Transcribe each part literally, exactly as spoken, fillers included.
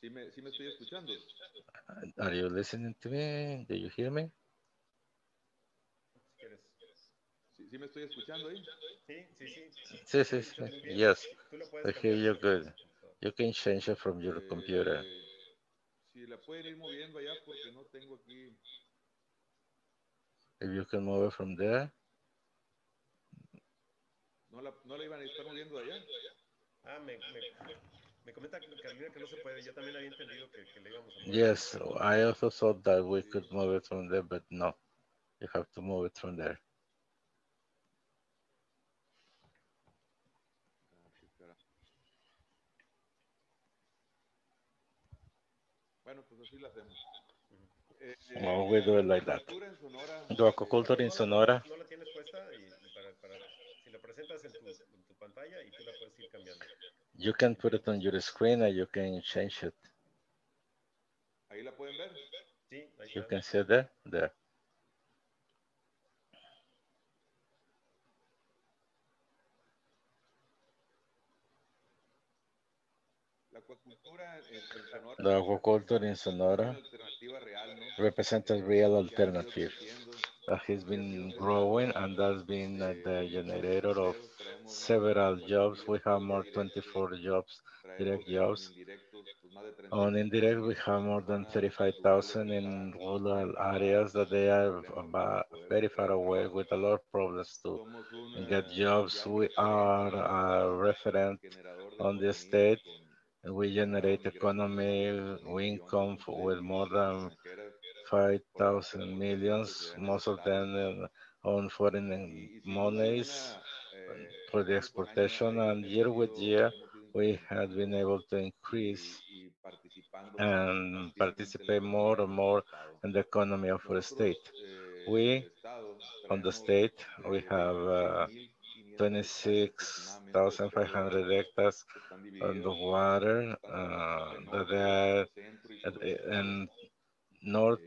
¿Sí me, sí me estoy escuchando? Are you listening to me? Do you hear me? ¿Sí, sí me estoy escuchando ahí? Sí, sí, sí. Sí, sí, sí. Yes. I hear you good. You can change it from your eh, computer. Si la pueden ir moviendo allá porque no tengo aquí. If you can move it from there. ¿No la, no la iban a estar moviendo allá? Ah, me, me, me comenta Carolina que no se puede. Yo también había entendido que, que le íbamos a mover. Yes, I also thought that we could move it from there, but no. You have to move it from there. Bueno, pues así la hacemos. Eh, eh, no, we do it like that. Do aquaculture in Sonora. No la tienes puesta y para, para, si la presentas en tu, en tu pantalla y tú la puedes ir cambiando. You can put it on your screen and you can change it. ¿Ahí la pueden ver? Sí. Ahí you can see it there? There. The aquaculture in Sonora represents a real alternative that has been growing, and that's been the generator of several jobs. We have more twenty-four jobs, direct jobs. On indirect, we have more than thirty-five thousand in rural areas that they are very far away with a lot of problems to get jobs. We are a referent on the state. We generate economy, we income with more than five thousand millions, most of them on foreign monies for the exportation. And year with year, we have been able to increase and participate more and more in the economy of our state. We, on the state, we have uh, twenty-six thousand five hundred hectares on the water uh, that are in north,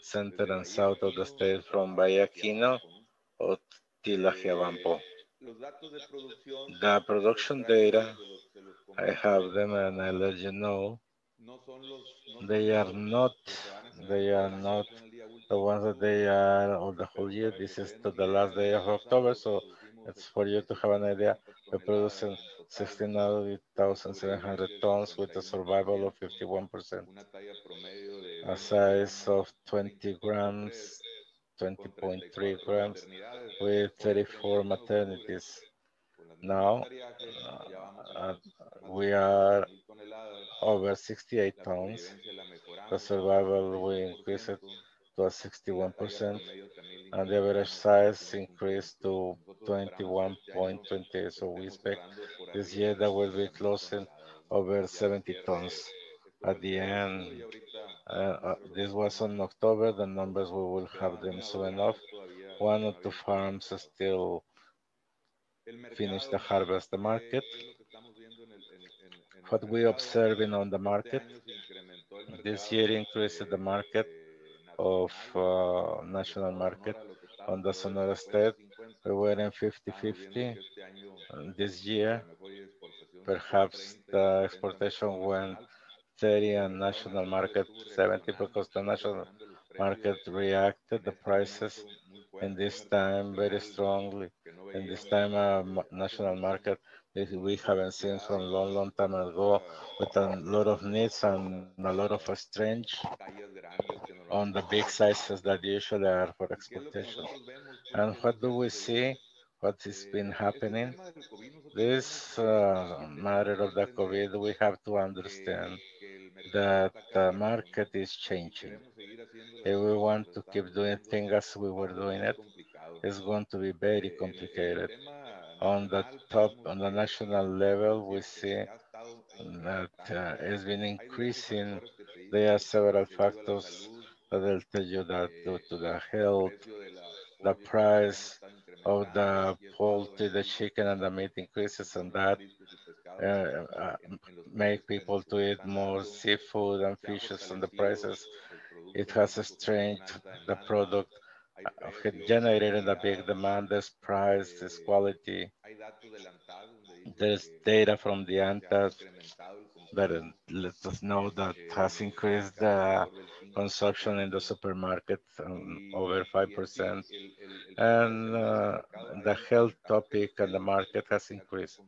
center, and south of the state from Bayaquino or Tila, Giavampo. The production data, I have them and I let you know. They are not, they are not the ones that they are all the whole year. This is to the last day of October, so it's for you to have an idea. We're producing sixteen thousand seven hundred tons with a survival of fifty-one percent, a size of twenty grams, twenty point three grams, with thirty-four maternities. Now, uh, we are over sixty-eight tons. The survival, we increase it to sixty-one percent, and the average size increased to twenty-one point two zero. So we expect this year that we'll be closing over seventy tons. At the end, uh, uh, this was on October, the numbers, we will have them soon enough. One or two farms still finish the harvest. The market, what we're observing on the market, this year increased the market of uh, national market on the Sonora state. We were in fifty fifty this year. Perhaps the exportation went thirty and national market seventy because the national market reacted the prices in this time very strongly. In this time, uh, national market we haven't seen from long, long time ago with a lot of needs and a lot of strange on the big sizes that usually are for exportation. And what do we see? What has been happening? This uh, matter of the COVID, we have to understand that the market is changing. If we want to keep doing things as we were doing it, it's going to be very complicated. On the top, on the national level, we see that uh, it's been increasing. There are several factors that will tell you that due to the health, the price of the poultry, the chicken, and the meat increases, and that uh, uh, make people to eat more seafood and fishes, and the prices. It has strengthened the product, generated a big demand. There's price, there's quality. There's data from the ANTA let, it, let us know that has increased the consumption in the supermarket um, over five percent, and uh, the health topic and the market has increased.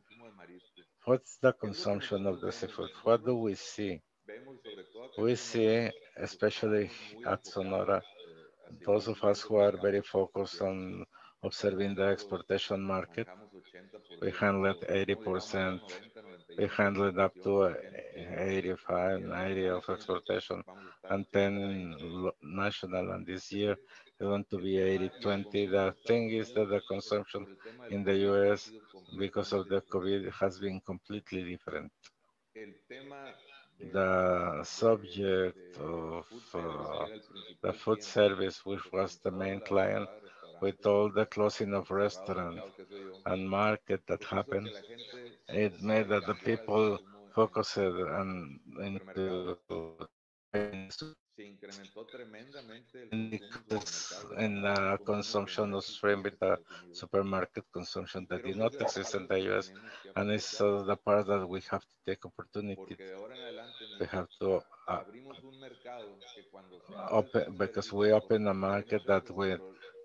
What's the consumption of the seafood? What do we see? We see, especially at Sonora, those of us who are very focused on observing the exportation market, we handled eighty percent, we handled up to eighty-five, ninety of exportation, and ten national, and this year they want to be eighty twenty. The thing is that the consumption in the U S, because of the COVID, has been completely different. The subject of uh, the food service, which was the main client, with all the closing of restaurants and market that happened, it made that the people focused on into in the consumption of shrimp with the supermarket consumption that did not exist in the U S, and it's uh, the part that we have to take opportunity. We have to uh, open, because we open a market that with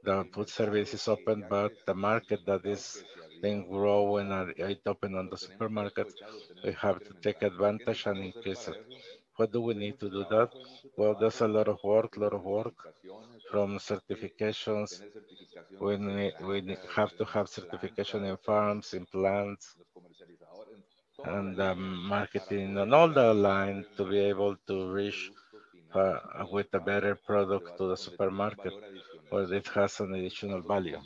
the food service is open, but the market that is being growing and it open on the supermarket, we have to take advantage and increase it. What do we need to do that? Well, there's a lot of work, lot of work from certifications. We, need, we have to have certification in farms, in plants, and um, marketing, and all the line to be able to reach uh, with a better product to the supermarket, where it has an additional value.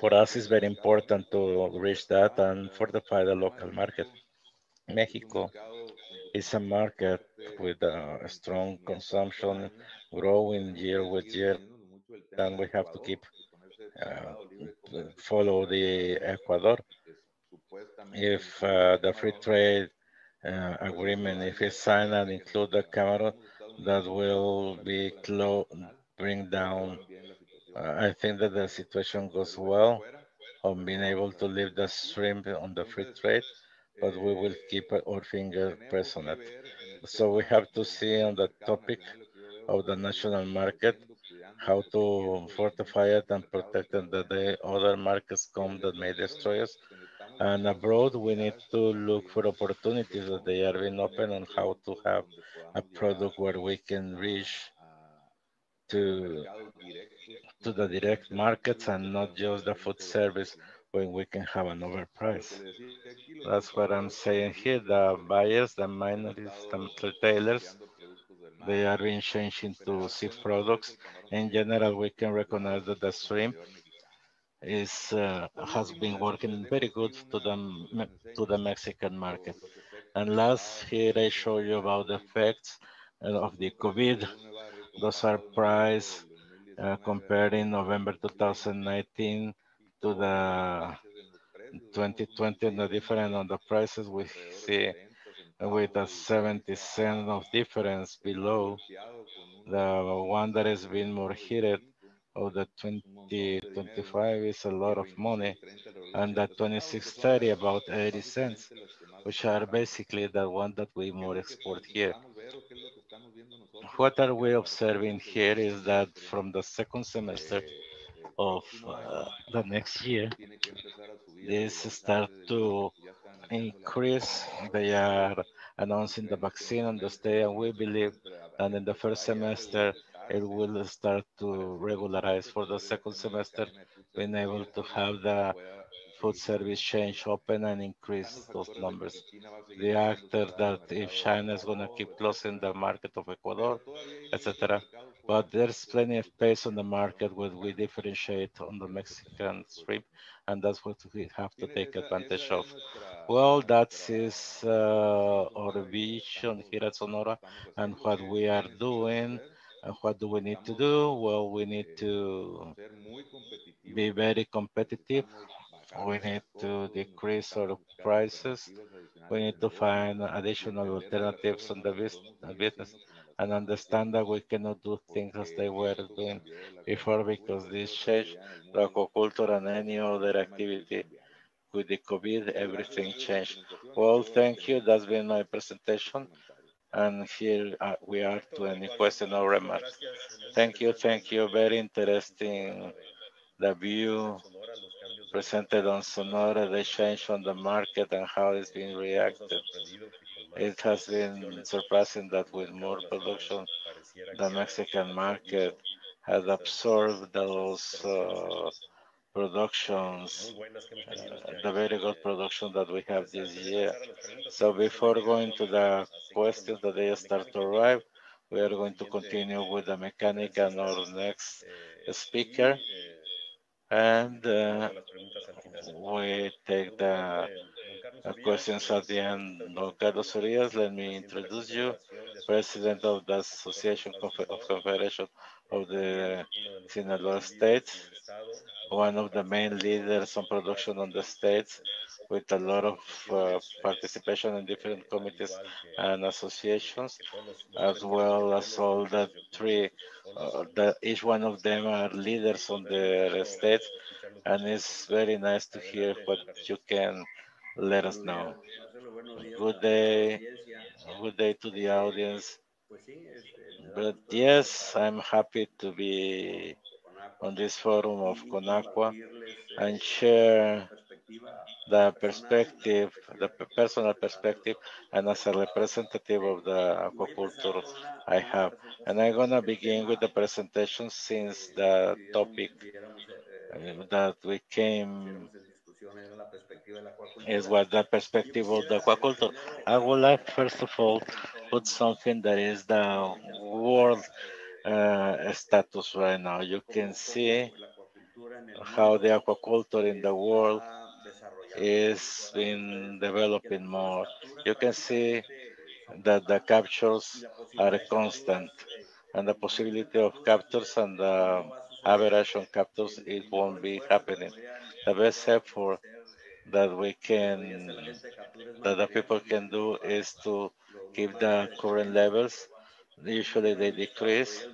For us, it's very important to reach that and fortify the local market. Mexico is a market with a strong consumption, growing year with year, and we have to keep uh, follow the Ecuador. If uh, the free trade uh, agreement, if it's signed and include the Cameroon, that will be close, bring down. Uh, I think that the situation goes well on being able to leave the shrimp on the free trade, but we will keep our finger pressed on it. So we have to see on the topic of the national market, how to fortify it and protect it, that the other markets come that may destroy us. And abroad, we need to look for opportunities that they are being open on how to have a product where we can reach to, to the direct markets and not just the food service, when we can have an overprice. That's what I'm saying here. The buyers, the miners, the retailers, they are being changed into sea products. In general, we can recognize that the shrimp is, uh, has been working very good to the, to the Mexican market. And last, here I show you about the effects of the COVID. Those are price uh, comparing November two thousand nineteen to the twenty twenty, and the difference on the prices we see with a seventy cents of difference below the one that has been more heated of the twenty twenty-five is a lot of money, and the twenty-six thirty about eighty cents, which are basically the one that we more export here. What are we observing here is that from the second semester of uh, the next year, this start to increase. They are announcing the vaccine on this day, and we believe that in the first semester, it will start to regularize for the second semester, being able to have the food service change open and increase those numbers. The actor that if China is going to keep closing the market of Ecuador, et cetera. But there's plenty of space on the market where we differentiate on the Mexican strip, and that's what we have to take advantage of. Well, that is uh, our vision here at Sonora, and what we are doing. And what do we need to do? Well, we need to be very competitive. We need to decrease our prices. We need to find additional alternatives on the business and understand that we cannot do things as they were doing before, because this change, the aquaculture and any other activity with the COVID, everything changed. Well, thank you. That's been my presentation. And here uh, we are to any question or remarks. Thank you, thank you. Very interesting, the view presented on Sonora, the change on the market and how it's been reacted. It has been surprising that with more production, the Mexican market has absorbed those uh, productions, uh, the very good production that we have this year. So before going to the questions that they start to arrive, we are going to continue with the mechanic and our next speaker. And uh, we take the uh, questions at the end. Carlos Hernández, let me introduce you, President of the Association of Confederation of the Sinaloa States, one of the main leaders on production on the states, with a lot of uh, participation in different committees and associations, as well as all the three, uh, the, each one of them are leaders on their state, and it's very nice to hear what you can let us know. Good day, good day to the audience. But yes, I'm happy to be on this forum of CONACUA and share the perspective, the personal perspective, and as a representative of the aquaculture I have. And I'm gonna begin with the presentation since the topic that we came is what the perspective of the aquaculture. I would like, first of all, put something that is the world uh, status right now. You can see how the aquaculture in the world is been developing more. You can see that the captures are constant, and the possibility of captures and the average on captures, it won't be happening. The best effort that we can, that the people can do is to keep the current levels. Usually they decrease,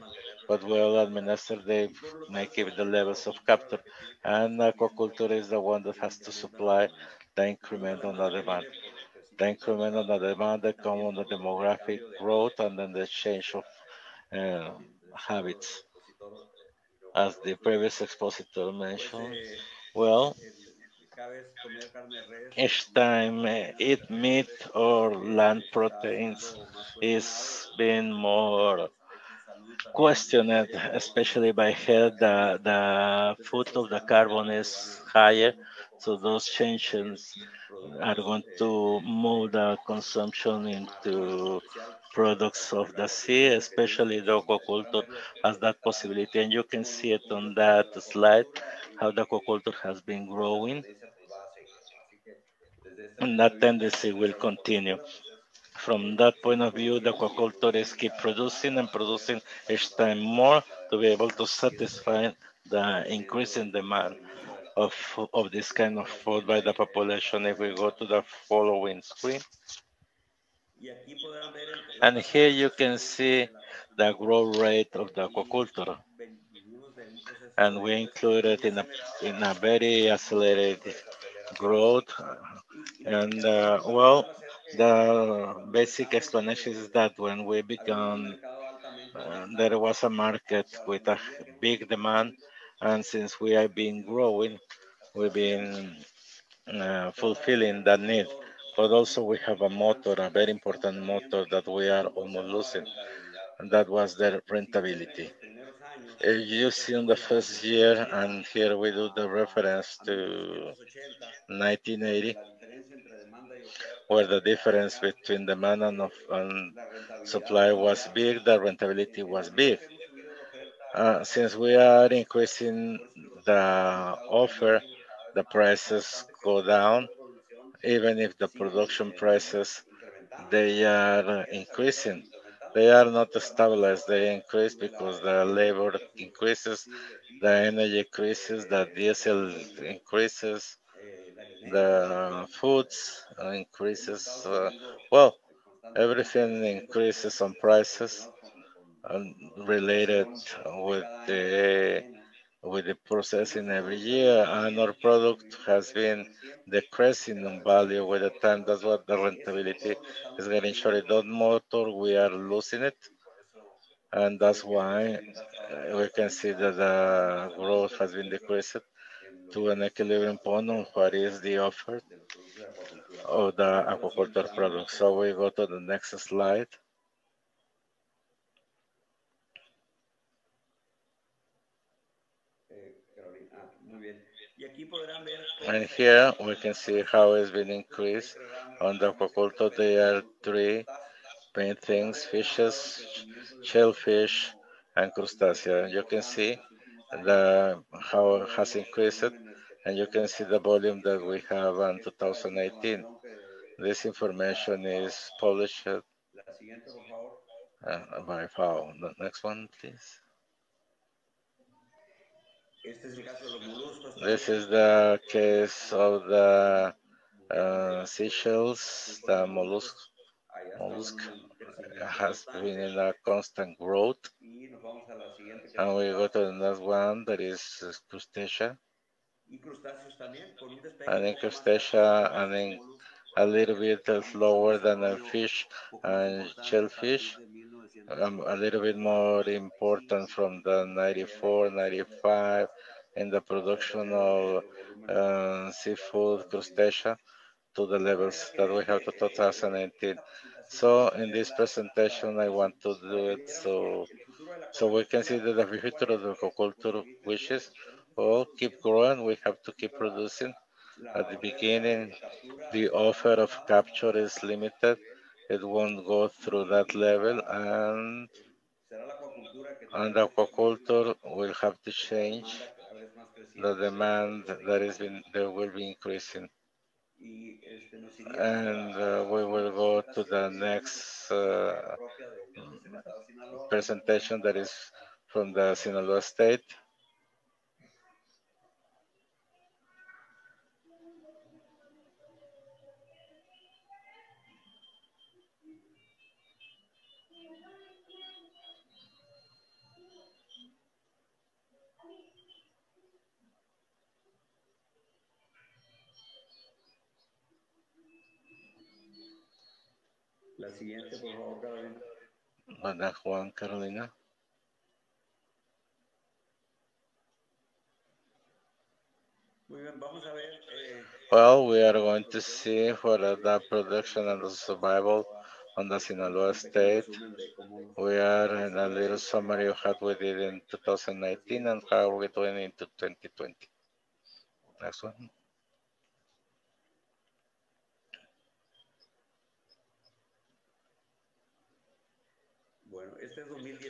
but well administered, they may keep the levels of capture. And aquaculture is the one that has to supply the increment on the demand. The increment on the demand that comes on the demographic growth and then the change of uh, habits. As the previous expositor mentioned, well, each time eat meat or land proteins is being more questioned, especially by health. The, the foot of the carbon is higher, so those changes are going to move the consumption into products of the sea, especially the aquaculture has that possibility. And you can see it on that slide, how the aquaculture has been growing. And that tendency will continue. From that point of view, the aquaculture is keep producing and producing each time more to be able to satisfy the increasing demand of, of this kind of food by the population. If we go to the following screen, and here you can see the growth rate of the aquaculture. And we included in a, in a very accelerated growth. And uh, well, the basic explanation is that when we began, uh, there was a market with a big demand. And since we have been growing, we've been uh, fulfilling that need. But also we have a motor, a very important motor that we are almost losing, and that was their rentability. You see in the first year, and here we do the reference to nineteen eighty, where the difference between demand and, of, and supply was big, the rentability was big. Uh, since we are increasing the offer, the prices go down. Even if the production prices, they are increasing. They are not stabilized, they increase because the labor increases, the energy increases, the diesel increases, the foods increases. Uh, well, everything increases on prices and related with the with the processing every year, and our product has been decreasing in value with the time. That's what the rentability is getting shorted. That motor, we are losing it. And that's why we can see that the growth has been decreased to an equilibrium point on what is the offer of the aquaculture products. So we go to the next slide. And here we can see how it's been increased on the aquaculture. There are three main things: fishes, shellfish, and crustacea. You can see the how it has increased, and you can see the volume that we have in two thousand eighteen. This information is published uh, by F A O. The next one, please. This is the case of the uh, seashells. The mollusk, mollusk has been in a constant growth. And we go to the next one, that is crustacea. And in crustacea, I mean, a little bit lower than a fish and shellfish. Um, a little bit more important from the ninety-four, ninety-five in the production of uh, seafood, crustacea, to the levels that we have to two thousand eighteen. So in this presentation, I want to do it so so we can see that the future of the aquaculture wishes all keep growing. We have to keep producing. At the beginning, the offer of capture is limited. It won't go through that level, and, and aquaculture will have to change the demand that is been, that will be increasing. And uh, we will go to the next uh, presentation that is from the Sinaloa state. The next one, Carolina. Well, we are going to see what are the production and the survival on the Sinaloa state. We are in a little summary of what we did in two thousand nineteen and how we're doing into twenty twenty. Next one.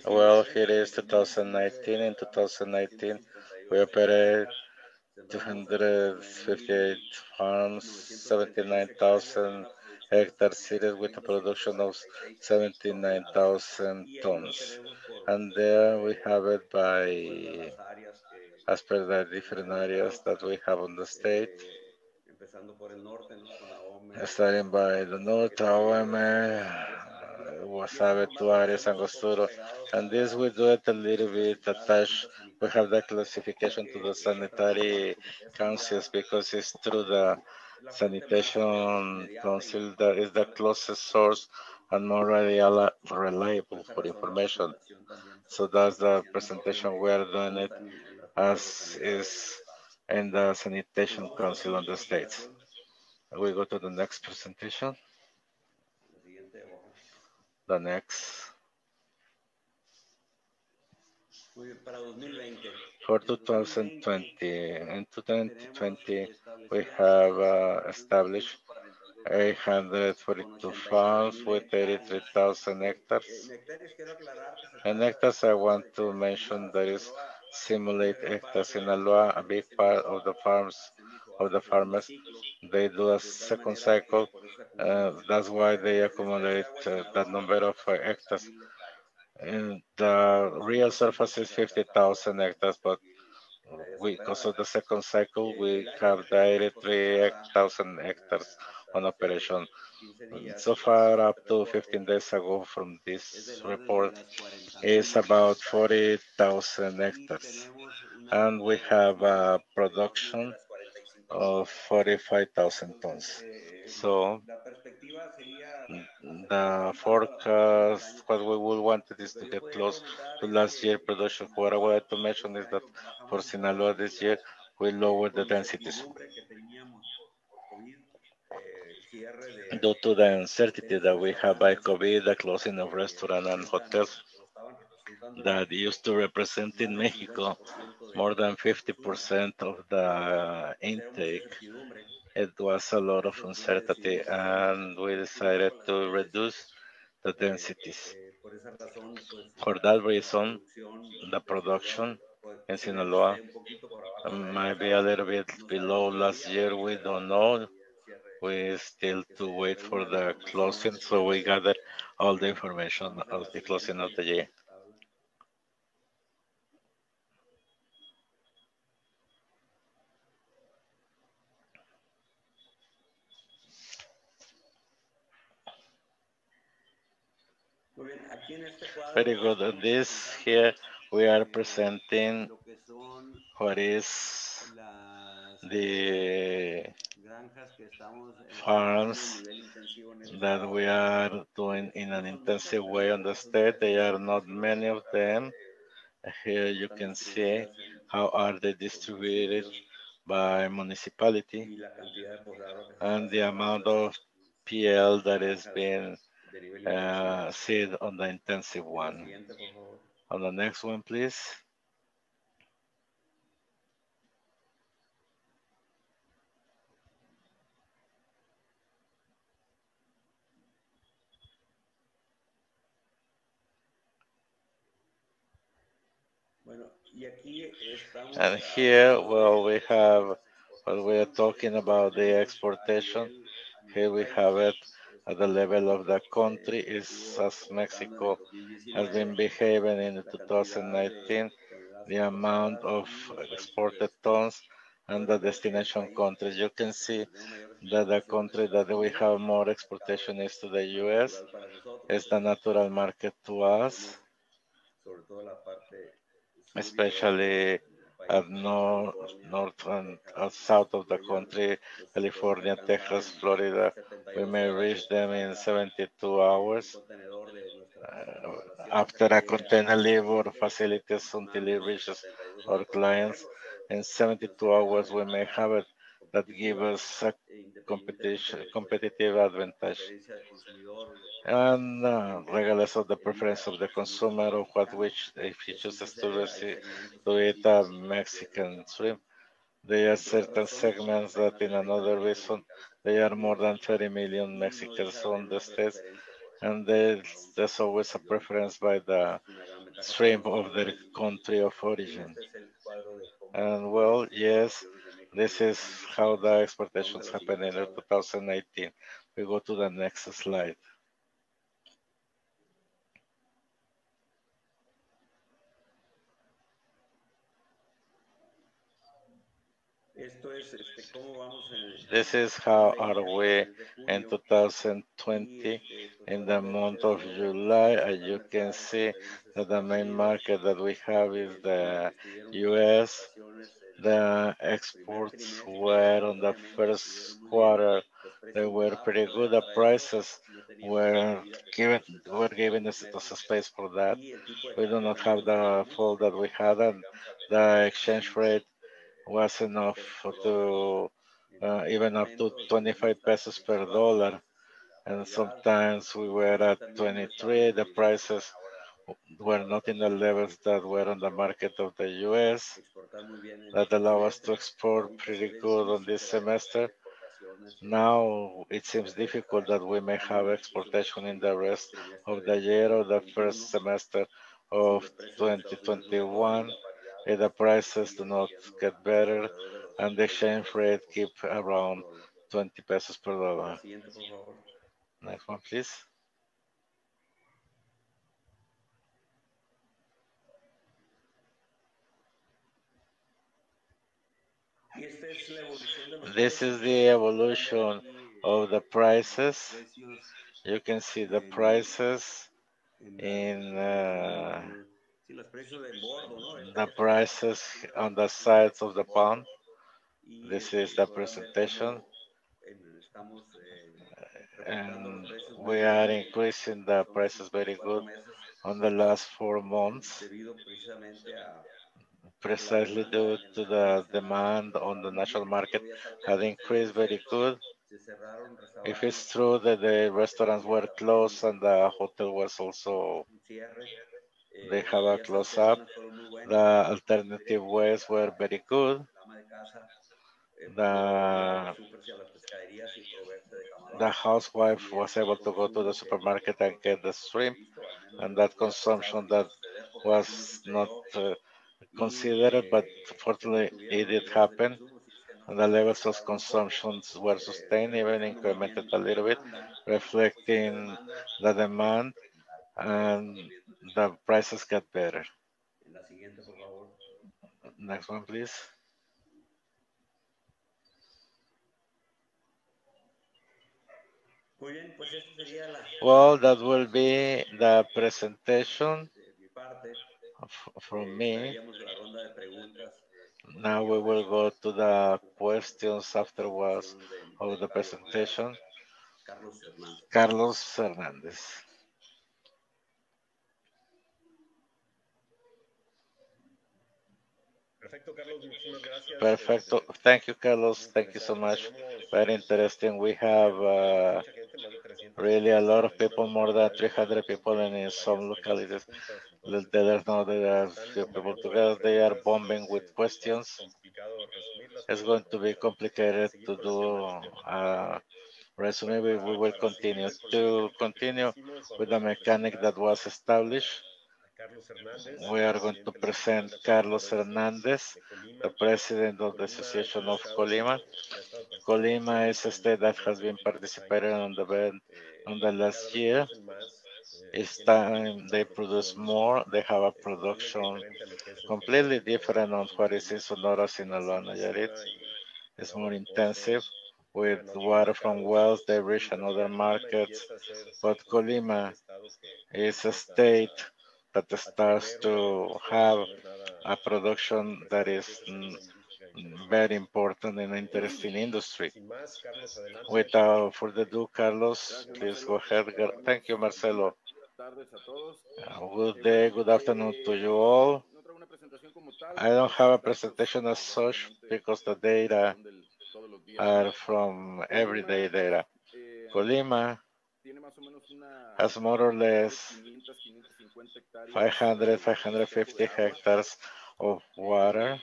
Well, here is two thousand nineteen. In two thousand nineteen, we operate two hundred fifty-eight farms, seventy-nine thousand hectare series with a production of seventy-nine thousand tons. And there we have it by, as per the different areas that we have on the state. Starting by the north, Ahome, Wasabe, Tuare, San Gosturo, and this we do it a little bit attached. We have the classification to the sanitary councils because it's through the sanitation council that is the closest source and more reliable for information. So that's the presentation we are doing it as is in the sanitation council on the states. We go to the next presentation. The next. For two thousand twenty, in two thousand twenty, we have uh, established eight hundred forty-two farms with thirty-three thousand hectares. And hectares, I want to mention that is simulate hectares. Sinaloa, a big part of the farms of the farmers, they do a second cycle. Uh, that's why they accumulate uh, that number of uh, hectares. And the real surface is fifty thousand hectares, but we, because of the second cycle, we have eighty-three thousand hectares on operation. So far, up to fifteen days ago from this report, is about forty thousand hectares. and we have a production of forty-five thousand tons. So the forecast, what we would want is to get close to last year's production. What I wanted to mention is that for Sinaloa this year, we lowered the densities due to the uncertainty that we have by COVID, the closing of restaurants and hotels that used to represent in Mexico more than fifty percent of the intake. It was a lot of uncertainty, and we decided to reduce the densities. For that reason, the production in Sinaloa might be a little bit below last year. We don't know. We still to wait for the closing, so we gather all the information of the closing of the year. Very good. This here we are presenting what is the farms that we are doing in an intensive way on the state. There are not many of them. Here you can see how are they distributed by municipality and the amount of P L that is being Uh, seed on the intensive one. On the next one, please. And here, well, we have, well, we are talking about the exportation. Here we have it. At the level of the country is as Mexico has been behaving in two thousand nineteen, the amount of exported tons and the destination countries. You can see that the country that we have more exportation is to the U S. It's the natural market to us, especially at north, north and at south of the country, California, Texas, Florida. We may reach them in seventy-two hours uh, after a container leave or facilities until it reaches our clients. In seventy-two hours, we may have it. That gives us a competition, competitive advantage. And uh, regardless of the preference of the consumer of what which, if he chooses to receive, to eat a Mexican shrimp, there are certain segments that in another reason, there are more than thirty million Mexicans on the states, and there's, there's always a preference by the shrimp of their country of origin. And well, yes, this is how the exportations happened in two thousand nineteen. We go to the next slide. This is how are we in two thousand twenty in the month of July. As you can see, that the main market that we have is the U S. The exports were on the first quarter, they were pretty good. The prices were given, were given us a space for that. We do not have the fall that we had, and the exchange rate was enough to uh, even up to twenty-five pesos per dollar. And sometimes we were at twenty-three. The prices were not in the levels that were on the market of the U S. That allow us to export pretty good on this semester. Now it seems difficult that we may have exportation in the rest of the year or the first semester of twenty twenty-one. If the prices do not get better and the exchange rate keep around twenty pesos per dollar. Next one, please. This is the evolution of the prices. You can see the prices in uh, the prices on the sides of the pond. This is the presentation. And we are increasing the prices very good on the last four months, precisely due to the demand on the national market has increased very good. If it's true that the restaurants were closed and the hotel was also, they have a close up, the alternative ways were very good. The, the housewife was able to go to the supermarket and get the shrimp, and that consumption that was not uh, considered, but fortunately it did happen. And the levels of consumption were sustained, even incremented a little bit, reflecting the demand, and the prices got better. Next one, please. Well, that will be the presentation from me. Now we will go to the questions afterwards of the presentation. Carlos Hernández. Perfecto. Thank you, Carlos. Thank you so much. Very interesting. We have uh, really a lot of people, more than three hundred people, and in some localities, there's no there are few people together. They are bombing with questions. It's going to be complicated to do a resume. We, we will continue to continue with the mechanic that was established. We are going to present Carlos Hernández, the president of the Association of Colima. Colima is a state that has been participating on the event on the last year. It's time they produce more. They have a production completely different on what is in Sonora, Sinaloa, Nayarit. It's more intensive. With water from wells, they reach another market. But Colima is a state that starts to have a production that is very important and interesting industry. Without further ado, Carlos, please go ahead. Thank you, Marcelo. Good day, good afternoon to you all. I don't have a presentation as such because the data are from everyday data. Colima has more or less five hundred, five hundred fifty hectares of water.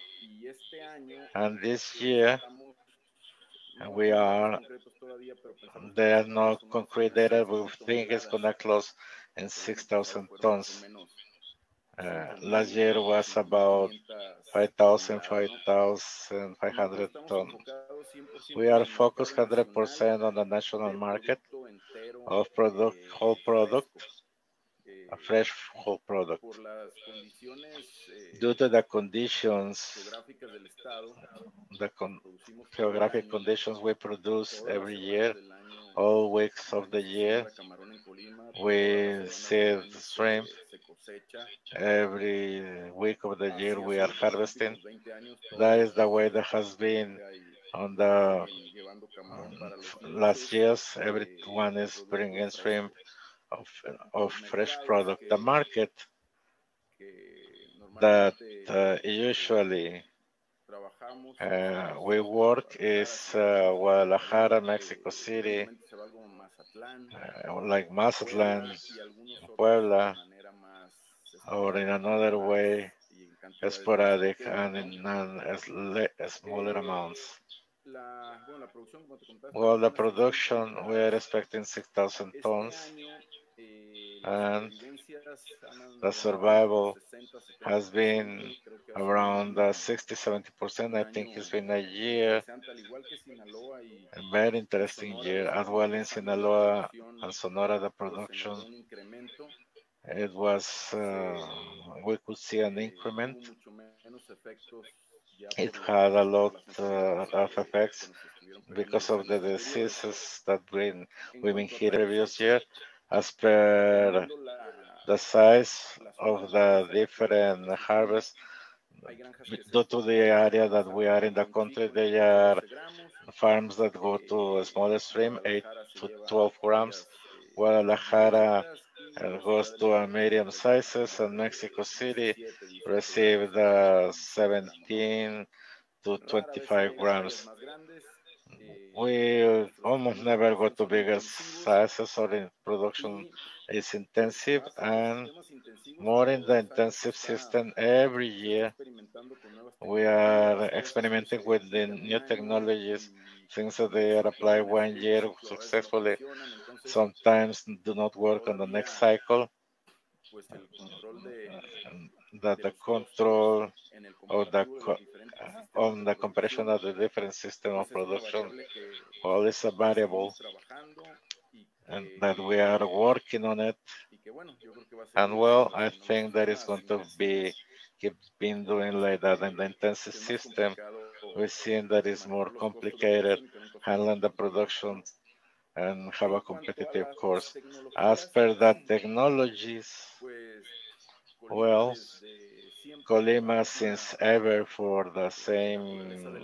And this year, we are, there are no concrete data. We think it's going to close in six thousand tons. Uh, last year was about five thousand, five thousand five hundred tons. We are focused one hundred percent on the national market of product, whole product, a fresh whole product. Due to the conditions, the con geographic conditions, we produce every year, all weeks of the year. We save shrimp. Every week of the year we are harvesting. That is the way that has been on the um, last years. Everyone is bringing shrimp of, of fresh product. The market that uh, usually uh, we work is uh, Guadalajara, Mexico City, uh, like Mazatlán, Puebla, or in another way, sporadic and in non- smaller amounts. Well, the production, we are expecting six thousand tons, and the survival has been around sixty to seventy percent. I think it's been a year, a very interesting year. As well in Sinaloa and Sonora, the production, it was, uh, we could see an increment. It had a lot uh, of effects because of the diseases that we, we've been here previous year. As per the size of the different harvests due to the area that we are in the country. They are farms that go to a smaller stream, eight to twelve grams. Guadalajara goes to a medium sizes, and Mexico City received uh, seventeen to twenty-five grams. We almost never go to bigger sizes, or in production is intensive and more in the intensive system. Every year we are experimenting with the new technologies, things that they are applied one year successfully, sometimes do not work on the next cycle. That the control of the co on the comparison of the different system of production, all is a variable, and that we are working on it. And well, I think that is going to be keep being doing like that. And the intensive system, we've seen that is more complicated, handling the production and have a competitive course. As per the technologies, well, Colima since ever for the same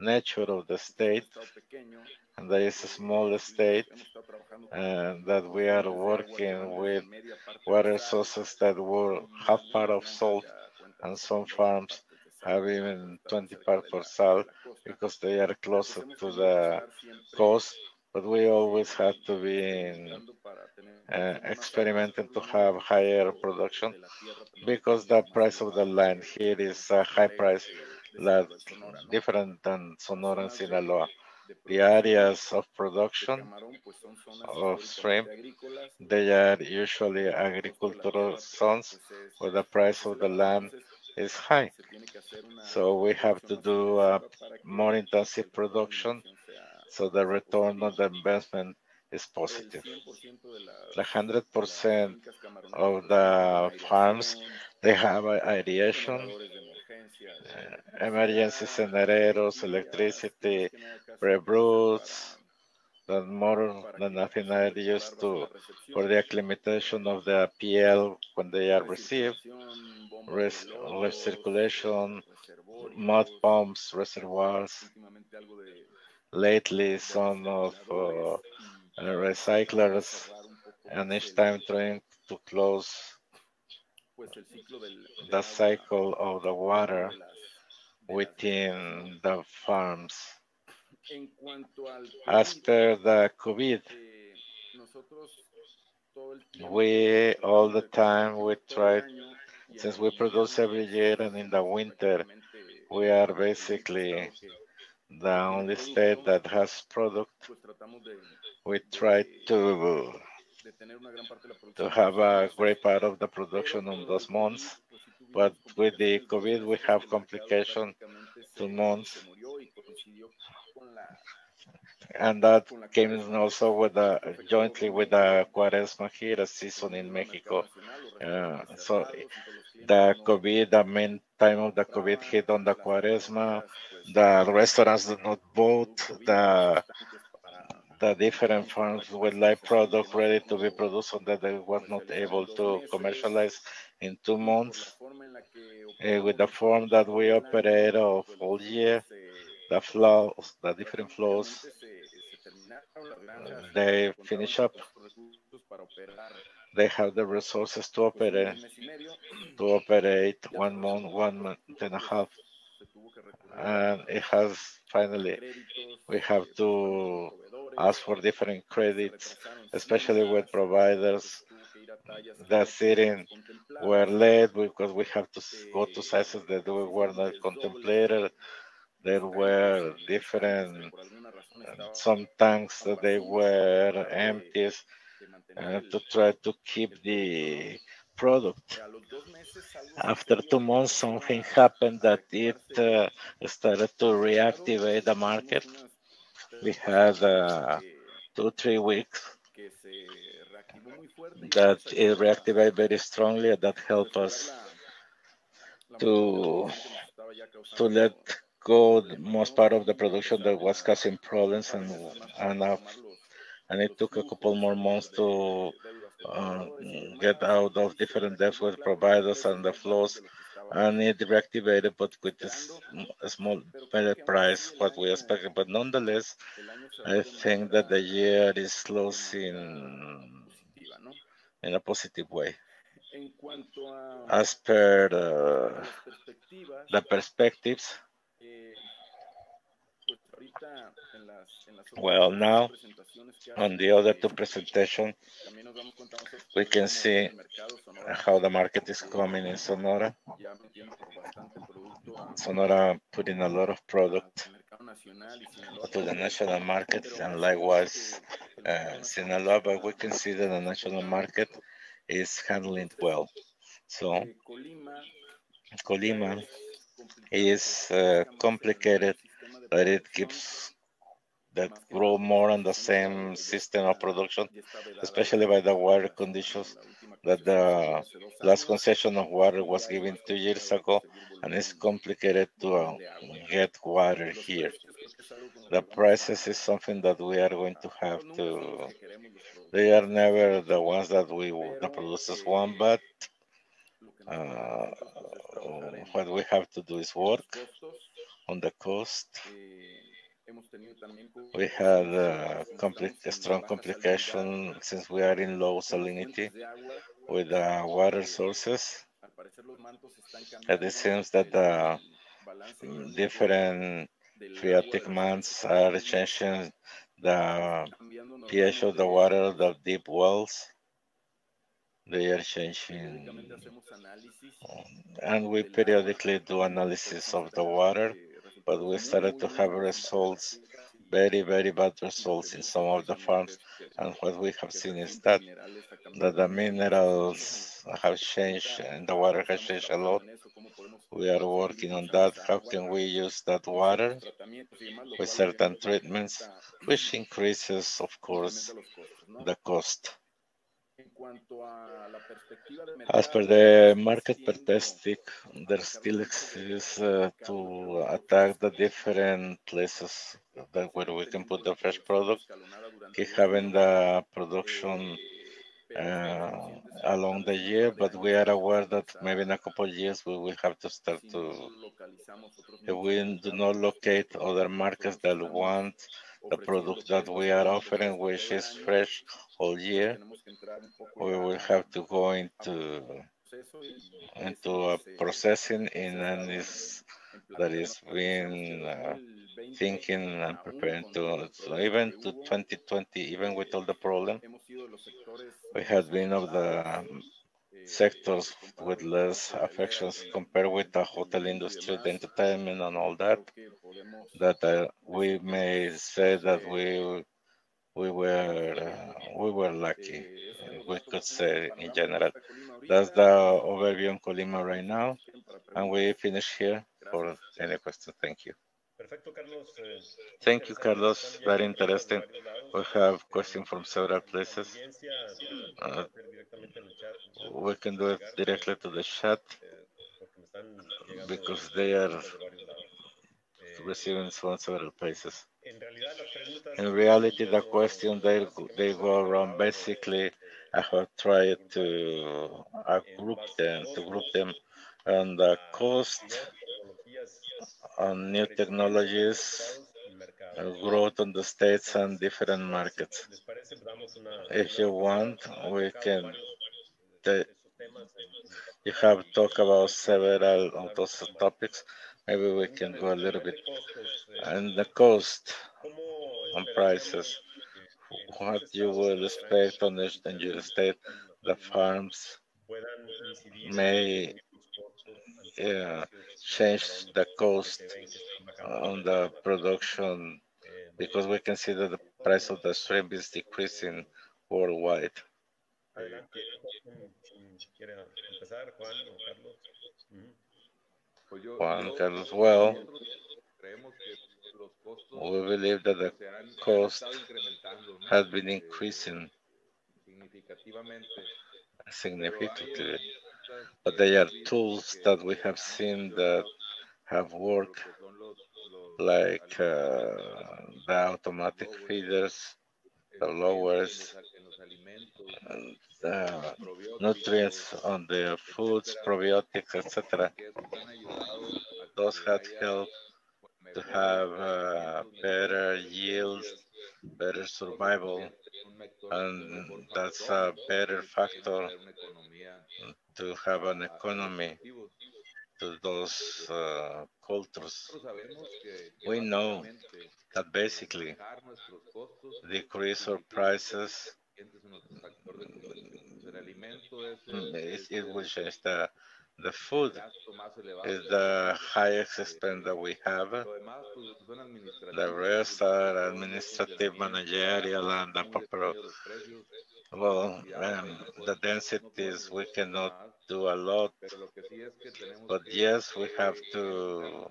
nature of the state, and there is a small state, and that we are working with water sources that were half part of salt, and some farms have even twenty part for salt because they are closer to the coast. But we always have to be in, uh, experimenting to have higher production because the price of the land here is a high price, that different than Sonora and Sinaloa. The areas of production of shrimp, they are usually agricultural zones where the price of the land is high. So we have to do a more intensive production, so the return on the investment is positive. The one hundred percent of the farms, they have irrigation, uh, emergency generators, electricity, pre-broods, that more than nothing are used to for the acclimatization of the P L when they are received, Res recirculation, mud pumps, reservoirs. Lately, some of uh, recyclers, and each time trying to close the cycle of the water within the farms. As per the COVID, we all the time, we try, since we produce every year, and in the winter, we are basically the only state that has product. We try to, to have a great part of the production on those months, but with the COVID we have complication two months, and that came also with a, jointly with the Cuaresma here, a season in Mexico. Uh, so the COVID, the main time of the COVID hit on the Cuaresma. The restaurants did not vote, the, the different farms with live product ready to be produced on that they were not able to commercialize in two months. Uh, with the form that we operate of all year, the flows, the different flows, they finish up. They have the resources to operate, to operate one month, one month and a half. And it has finally, we have to ask for different credits, especially with providers that sitting were late because we have to go to sizes that we were not contemplated. There were different, some tanks that they were empties uh, to try to keep the product. After two months, something happened that it uh, started to reactivate the market. We had uh, two, three weeks that it reactivated very strongly, and that helped us to, to let go most part of the production that was causing problems, and, and, uh, and it took a couple more months to uh, get out of different network providers and the flows, and it reactivated, but with this small better price, what we expected. But nonetheless, I think that the year is closing in a positive way. As per the, the perspectives, well, now, on the other two presentations, we can see how the market is coming in Sonora. Sonora putting a lot of product to the national market, and likewise uh, Sinaloa, but we can see that the national market is handling well. So Colima is uh, complicated, but it keeps that grow more on the same system of production, especially by the water conditions, that the last concession of water was given two years ago, and it's complicated to uh, get water here. The prices is something that we are going to have to, they are never the ones that we, the producers want, but uh, what we have to do is work on the coast. We had a, a strong complication since we are in low salinity with the water sources. And it seems that the different phreatic months are changing the pH of the water of the deep wells. They are changing. And we periodically do analysis of the water, but we started to have results, very, very bad results in some of the farms. And what we have seen is that, that the minerals have changed and the water has changed a lot. We are working on that. How can we use that water with certain treatments, which increases, of course, the cost. As per the market perspective, there still exists uh, to attack the different places that where we can put the fresh product, keep having the production uh, along the year, but we are aware that maybe in a couple of years we will have to start to, if we do not locate other markets that want the product that we are offering, which is fresh all year, we will have to go into into a processing in and is that is being uh, thinking and preparing to so even to twenty twenty, even with all the problem, we have been of the sectors with less affections compared with the hotel industry, the entertainment and all that, that uh, we may say that we we were uh, we were lucky, we could say in general. That's the overview on Colima right now, and we finish here for any questions. Thank you. Thank you, Carlos. Very interesting. We have questions from several places. Uh, we can do it directly to the chat because they are receiving from several places. In reality, the question they, they go around basically, I have tried to uh, group them, to group them on the cost, on new technologies, uh, growth on the states and different markets. If you want, we can, you have talked about several of those topics. Maybe we can go a little bit. And the cost on prices, what you will expect on the your state, the farms may yeah, change the cost on the production, because we can see that the price of the shrimp is decreasing worldwide. Juan Carlos, well, we believe that the cost has been increasing significantly, but they are tools that we have seen that have worked, like uh, the automatic feeders, the lowers, uh, nutrients on their foods, probiotics, et cetera. Those had helped to have uh, better yields, better survival, and that's a better factor to have an economy to those uh, cultures. We know that basically decrease our prices, it, it will change the, the food, is the highest expense that we have. The rest are administrative, managerial, and the proper. Well, um, the densities, we cannot do a lot, but yes, we have to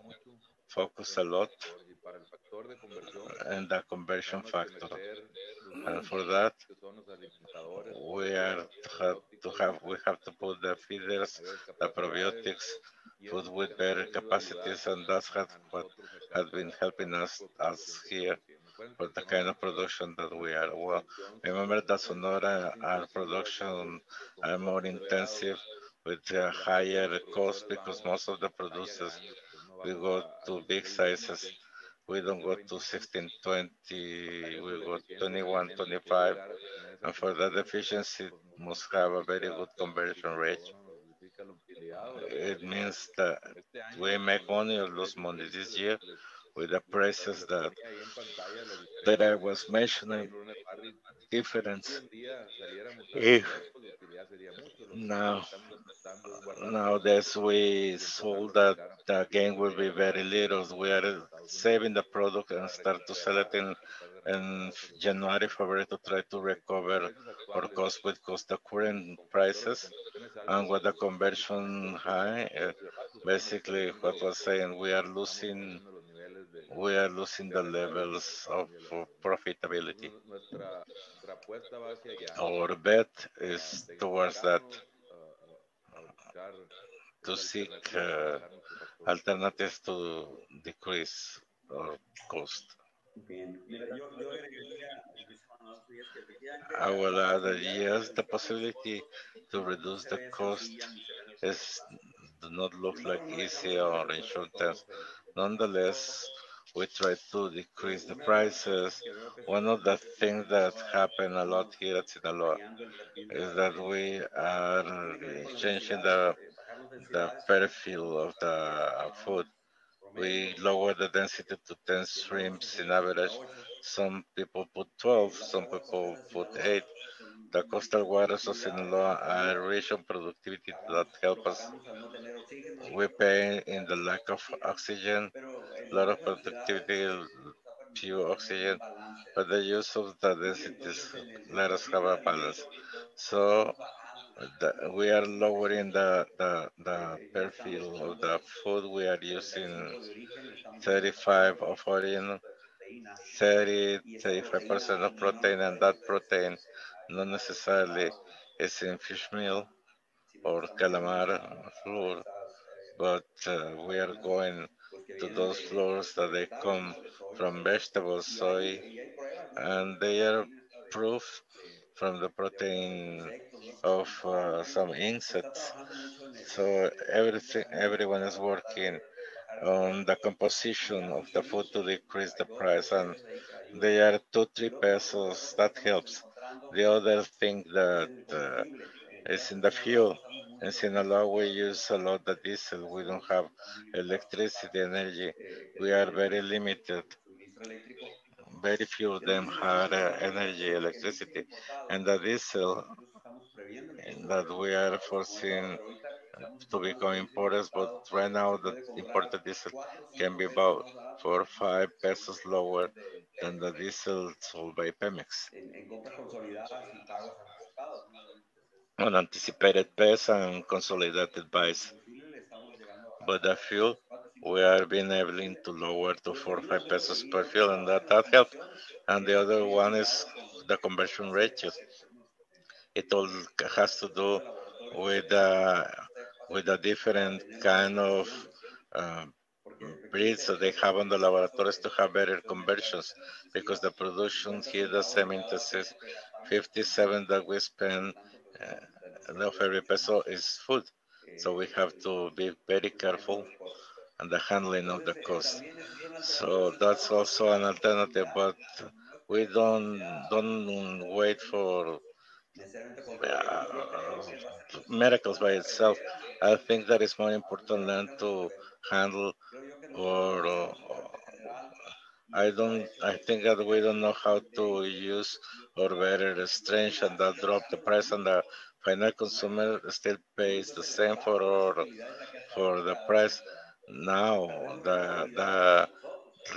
focus a lot on the conversion factor. And for that, we are to have we have to put the feeders, the probiotics, food with better capacities, and that's what has been helping us us here for the kind of production that we are. Well, remember that Sonora, our production are more intensive with a higher cost because most of the producers, we go to big sizes. We don't go to sixteen, twenty, we go twenty-one, twenty-five. And for that efficiency, must have a very good conversion rate. It means that we make money or lose money this year with the prices that that I was mentioning, difference. If now, nowadays we sold that, the gain will be very little. We are saving the product and start to sell it in, in January, February to try to recover our cost with cost the current prices and with the conversion high. Uh, basically, what was saying, we are losing. We are losing the levels of profitability. Our bet is towards that, to seek uh, alternatives to decrease our cost. I will add that yes, the possibility to reduce the cost is do not look like easy or in short terms. Nonetheless, we try to decrease the prices. One of the things that happen a lot here at Sinaloa is that we are changing the, the peripheral of the food. We lower the density to ten shrimps in average. Some people put twelve, some people put eight. The coastal waters of Sinaloa are rich on productivity that help us. We pay in the lack of oxygen, a lot of productivity, few oxygen, but the use of the densities let us have a balance. So the, we are lowering the, the, the peripheral of the food. We are using thirty-five of origin, thirty, thirty-five percent of protein, and that protein not necessarily is in fish meal or calamar flour, but uh, we are going to those flours that they come from vegetables, soy, and they are proof from the protein of uh, some insects. So everything, everyone is working on the composition of the food to decrease the price, and they are two, three pesos. That helps. The other thing that uh, is in the fuel. In Sinaloa, we use a lot of diesel. We don't have electricity energy. We are very limited. Very few of them have uh, energy, electricity. And the diesel that we are forcing to become importers, but right now the imported diesel can be about four or five pesos lower than the diesel sold by Pemex. On anticipated pace and consolidated buys. But the fuel, we are being able to lower to four or five pesos per fuel, and that, that helps. And the other one is the conversion ratios. It all has to do with uh, with a different kind of uh, breeds that they have on the laboratories to have better conversions, because the production here, the same intensive fifty-seven that we spend uh, of every peso is food. So we have to be very careful and the handling of the cost. So that's also an alternative, but we don't don't wait for uh, miracles by itself. I think that it's more important than to handle or uh, I don't. I think that we don't know how to use or very restraint and that drop the price, and the final consumer still pays the same for or for the price. Now the the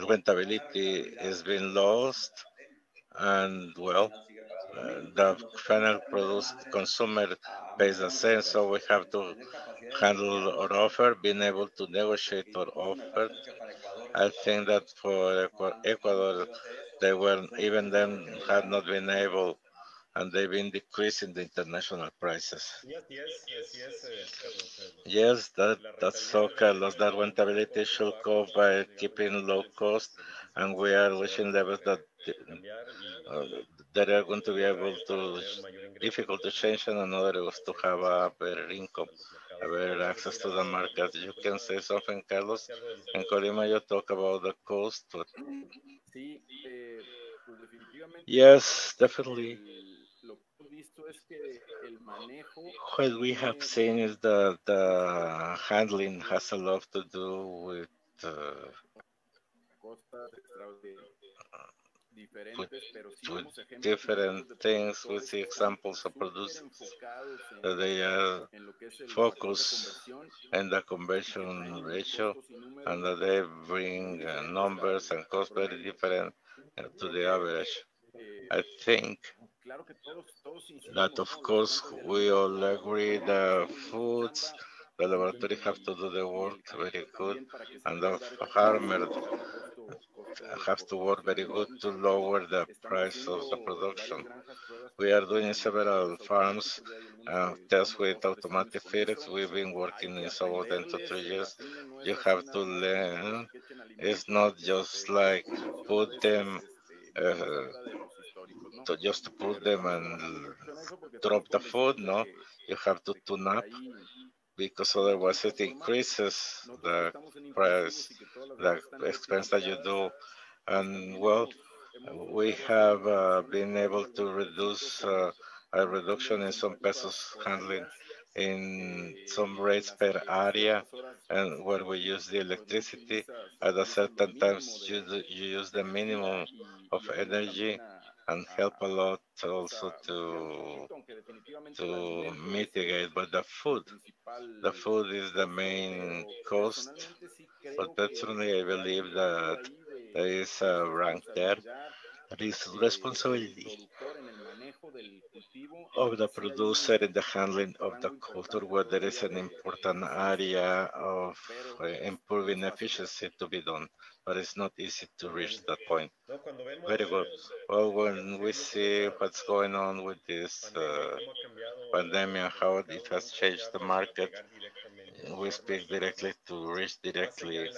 rentability is being lost, and well, uh, the final produced consumer pays the same. So we have to handle or offer, being able to negotiate or offer. I think that for Ecuador, they were even then had not been able, and they've been decreasing the international prices. Yes, yes, yes, yes. Yes, that that's so, Carlos. That rentability should go by keeping low cost, and we are reaching levels that uh, that are going to be able to difficult to change, and another was to have a better income. Better access to the market. You can say something, Carlos. In Colima, you talk about the cost. But... Yes, definitely. What we have seen is that the handling has a lot to do with, uh, with, with different things. We see examples of producers that they are focused in the conversion ratio, and that they bring uh, numbers and costs very different uh, to the average. I think that, of course, we all agree the foods, the laboratory have to do the work very good, and the farmer have to work very good to lower the price of the production. We are doing several farms uh, tests with automatic feeders. We've been working in some of them for three years. You have to learn. It's not just like put them, uh, to just to put them and drop the food. No, you have to tune up, because otherwise it increases the price, the expense that you do. And well, we have uh, been able to reduce uh, a reduction in some pesos handling in some rates per area, and where we use the electricity. At a certain times, you, do, you use the minimum of energy, and help a lot also to, to mitigate. But the food, the food is the main cost. But personally, I believe that there is a rank there. There is responsibility of the producer in the handling of the culture, where there is an important area of improving efficiency to be done, but it's not easy to reach that point. Very good. Well, when we see what's going on with this uh, pandemic, how it has changed the market, we speak directly to reach directly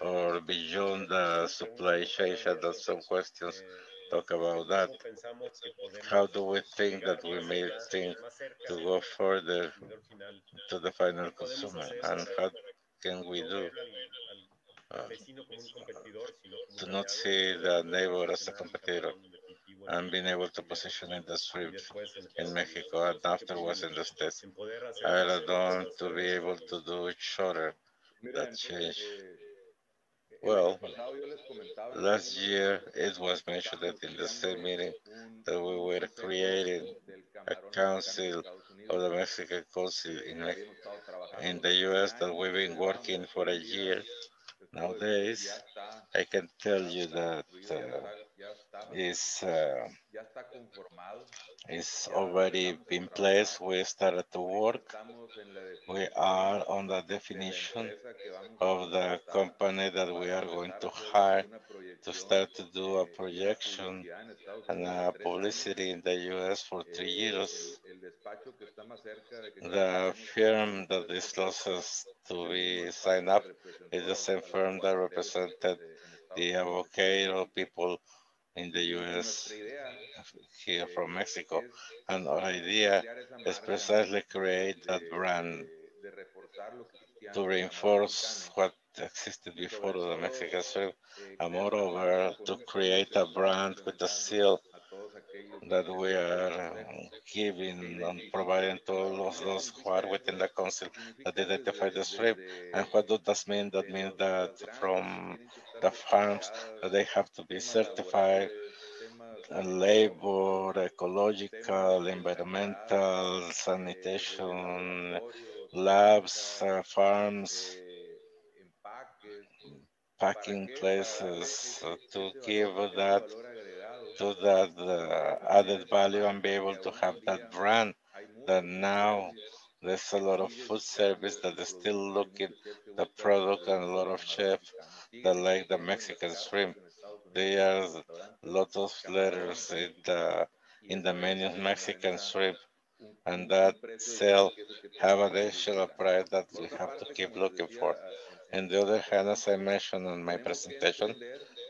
or beyond the supply chain, and that's some questions. Talk about that. How do we think that we may think to go further to the final consumer, and how can we do uh, to not see the neighbor as a competitor, and being able to position industry in Mexico and afterwards in the States? I don't to be able to do it shorter, that change. Well, last year it was mentioned that in the same meeting that we were creating a council of the Mexican Council in, in the U S that we've been working for a year. Nowadays, I can tell you that uh, it's, uh, it's already in place. We started to work. We are on the definition of the company that we are going to hire to start to do a projection and a publicity in the U S for three years. The firm that is closest to be signed up is the same firm that represented the avocado people in the U S here from Mexico. And our idea is precisely create that brand to reinforce what existed before the Mexican soil, and moreover to create a brand with a seal that we are giving and providing to all of those who are within the council that identify the strip. And what does that mean? That means that from the farms that they have to be certified, and labor, ecological, environmental, sanitation, labs, uh, farms, packing places, uh, to give that to that uh, added value and be able to have that brand. That now there's a lot of food service that is still looking at the product, and a lot of chefs that like the Mexican shrimp. There are lots of letters in the, in the menu, Mexican shrimp, and that sell have an additional price that we have to keep looking for. On the other hand, as I mentioned in my presentation,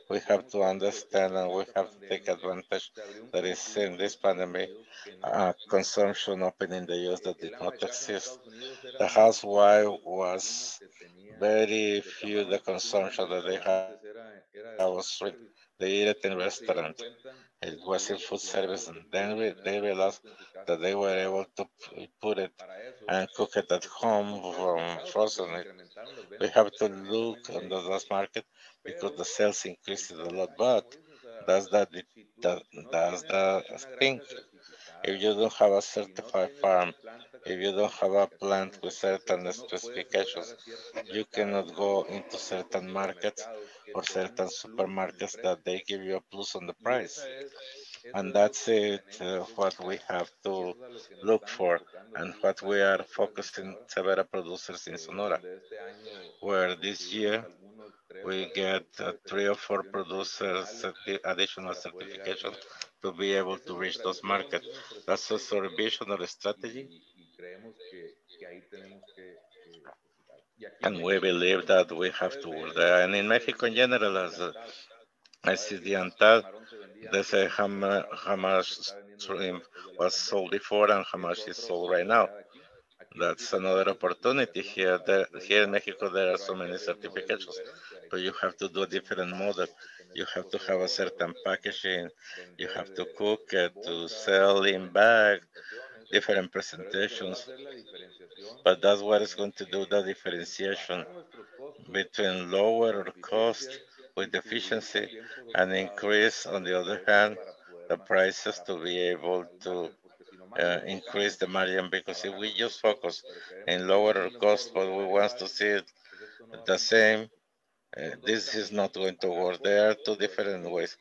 we have to understand and we have to take advantage that is in this pandemic, uh, consumption open in the U S that did not exist. The housewife was very few the consumption that they had. I was they ate it in restaurant. It was in food service, and then re they realized that they were able to put it and cook it at home from frozen it. We have to look on the last market because the sales increased a lot, but that's the, that, that's the thing. If you don't have a certified farm, if you don't have a plant with certain specifications, you cannot go into certain markets or certain supermarkets that they give you a plus on the price. And that's it, uh, what we have to look for, and what we are focusing several producers in Sonora, where this year we get uh, three or four producers additional certification to be able to reach those markets. That's also a revision of the strategy. And we believe that we have to work there. And in Mexico in general, as uh, I see the ANTA, they say how, how much shrimp was sold before and how much is sold right now. That's another opportunity here. There, here in Mexico, there are so many certifications, but you have to do a different model. You have to have a certain packaging. You have to cook it, to sell in bag, different presentations. But that's what is going to do the differentiation between lower cost with efficiency and increase, on the other hand, the prices to be able to uh, increase the margin. Because if we just focus in lower cost, but we want to see it the same, uh, this is not going to work. There are two different ways.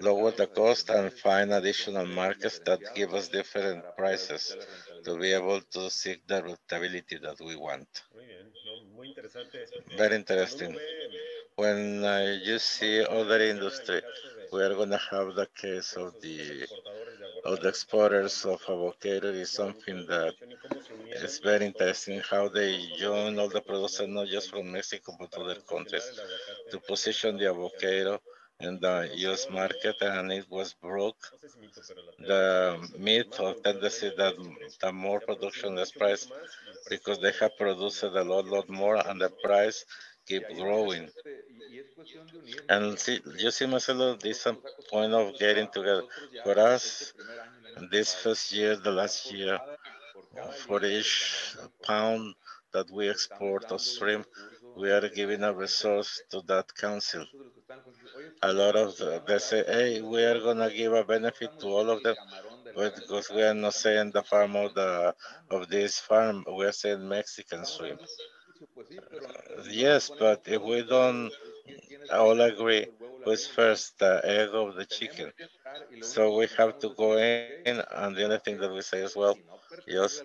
Lower the cost and find additional markets that give us different prices to be able to seek the rentability that we want. Very interesting. When uh, you see other industry, we are going to have the case of the of the exporters of avocado. Is something that is very interesting, how they join all the producers, not just from Mexico, but other countries, to position the avocado in the U S market, and it was broke. The myth of tendency that the more production, less price, because they have produced a lot, lot more, and the price keep growing. And see, you see, Marcelo, this point of getting together. For us, this first year, the last year, for each pound that we export of shrimp, we are giving a resource to that council. A lot of the, they say, hey, we are going to give a benefit to all of them, but because we are not saying the farm of, the, of this farm, we are saying Mexican shrimp. Uh, yes, but if we don't all agree who's first, the egg of the chicken. So we have to go in, and the only thing that we say is, well, yes,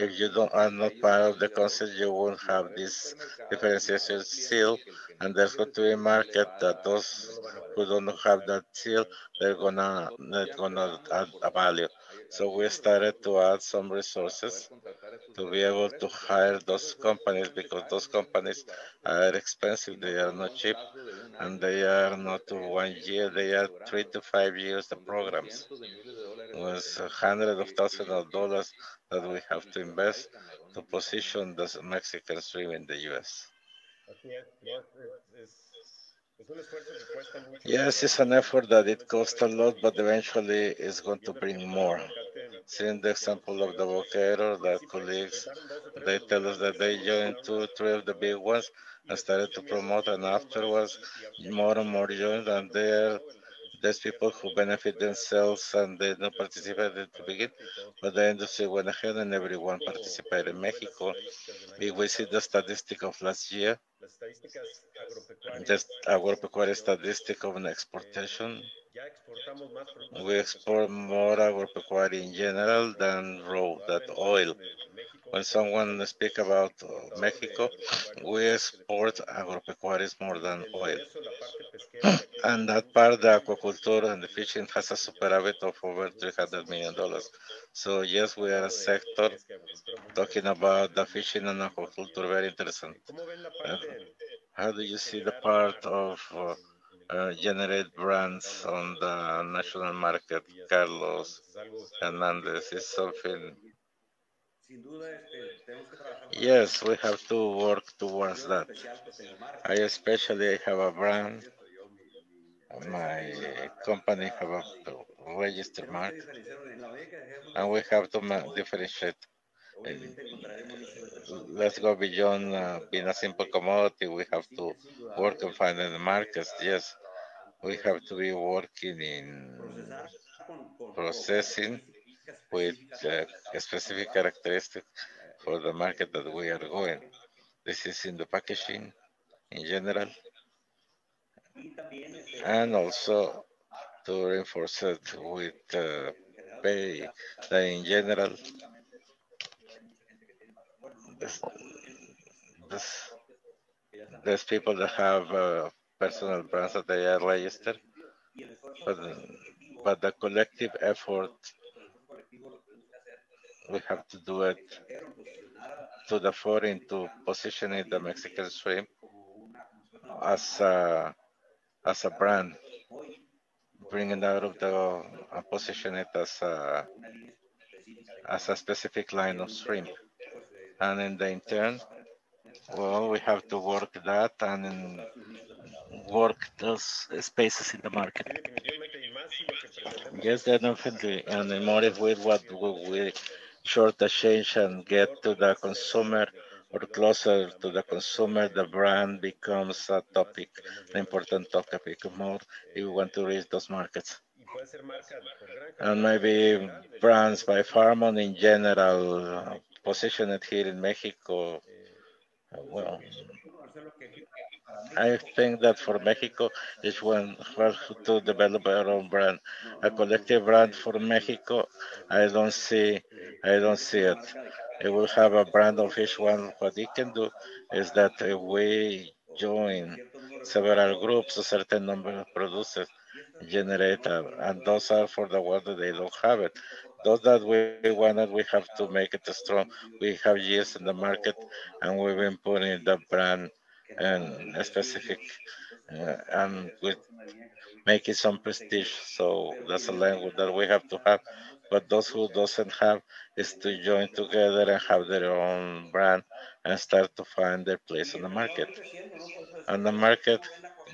if you don't are not part of the council, you won't have this differentiation seal, and there's going to be a market that those who don't have that seal, they're gonna, they're gonna add a value. So we started to add some resources to be able to hire those companies, because those companies are expensive, they are not cheap, and they are not one year, they are three to five years, the programs. It was hundreds of thousands of dollars that we have to invest to position the Mexican stream in the U S. Yes, it's an effort that it costs a lot, but eventually it's going to bring more. Seeing the example of the Vaquero, the colleagues, they tell us that they joined two, three of the big ones and started to promote, and afterwards more and more joined, and there, there's people who benefit themselves and they don't participate at the beginning, but the industry went ahead and everyone participated in Mexico. If we see the statistic of last year, just agropecuary statistic of an exportation. We export more agropecuary in general than raw, that oil. When someone speaks about Mexico, we export agropecuaries more than oil. And that part, the aquaculture and the fishing, has a superavit of over three hundred million dollars. So yes, we are a sector talking about the fishing and aquaculture, very interesting. Uh, how do you see the part of uh, uh, generate brands on the national market, Carlos Hernández? Is something? Yes, we have to work towards that. I especially have a brand. My company have a registered mark, and we have to differentiate. Let's go beyond uh, being a simple commodity. We have to work and find the markets. Yes, we have to be working in processing with uh, a specific characteristic for the market that we are going. This is in the packaging in general, and also to reinforce it with uh, pay that in general. This, this, there's people that have uh, personal brands that they are registered, but, but the collective effort, we have to do it to the foreign, to positioning the Mexican shrimp as a, as a brand, bringing out of the, uh, position it as a, as a specific line of shrimp. And in the intern, well, we have to work that and work those spaces in the market. Yes, definitely. And the more with what we short the change and get to the consumer or closer to the consumer, the brand becomes a topic, an important topic more if we want to reach those markets. And maybe brands by farm and in general, positioned here in Mexico. Well, I think that for Mexico, it's one to develop our own brand, a collective brand for Mexico. I don't see, I don't see it. It will have a brand of each one. What it can do is that we join several groups, a certain number of producers, generate, and those are for the ones that they don't have it. Those that we wanted, we have to make it strong. We have years in the market, and we've been putting the brand and a specific, uh, and with making some prestige. So that's a language that we have to have. But those who doesn't have is to join together and have their own brand and start to find their place on the market. And the market,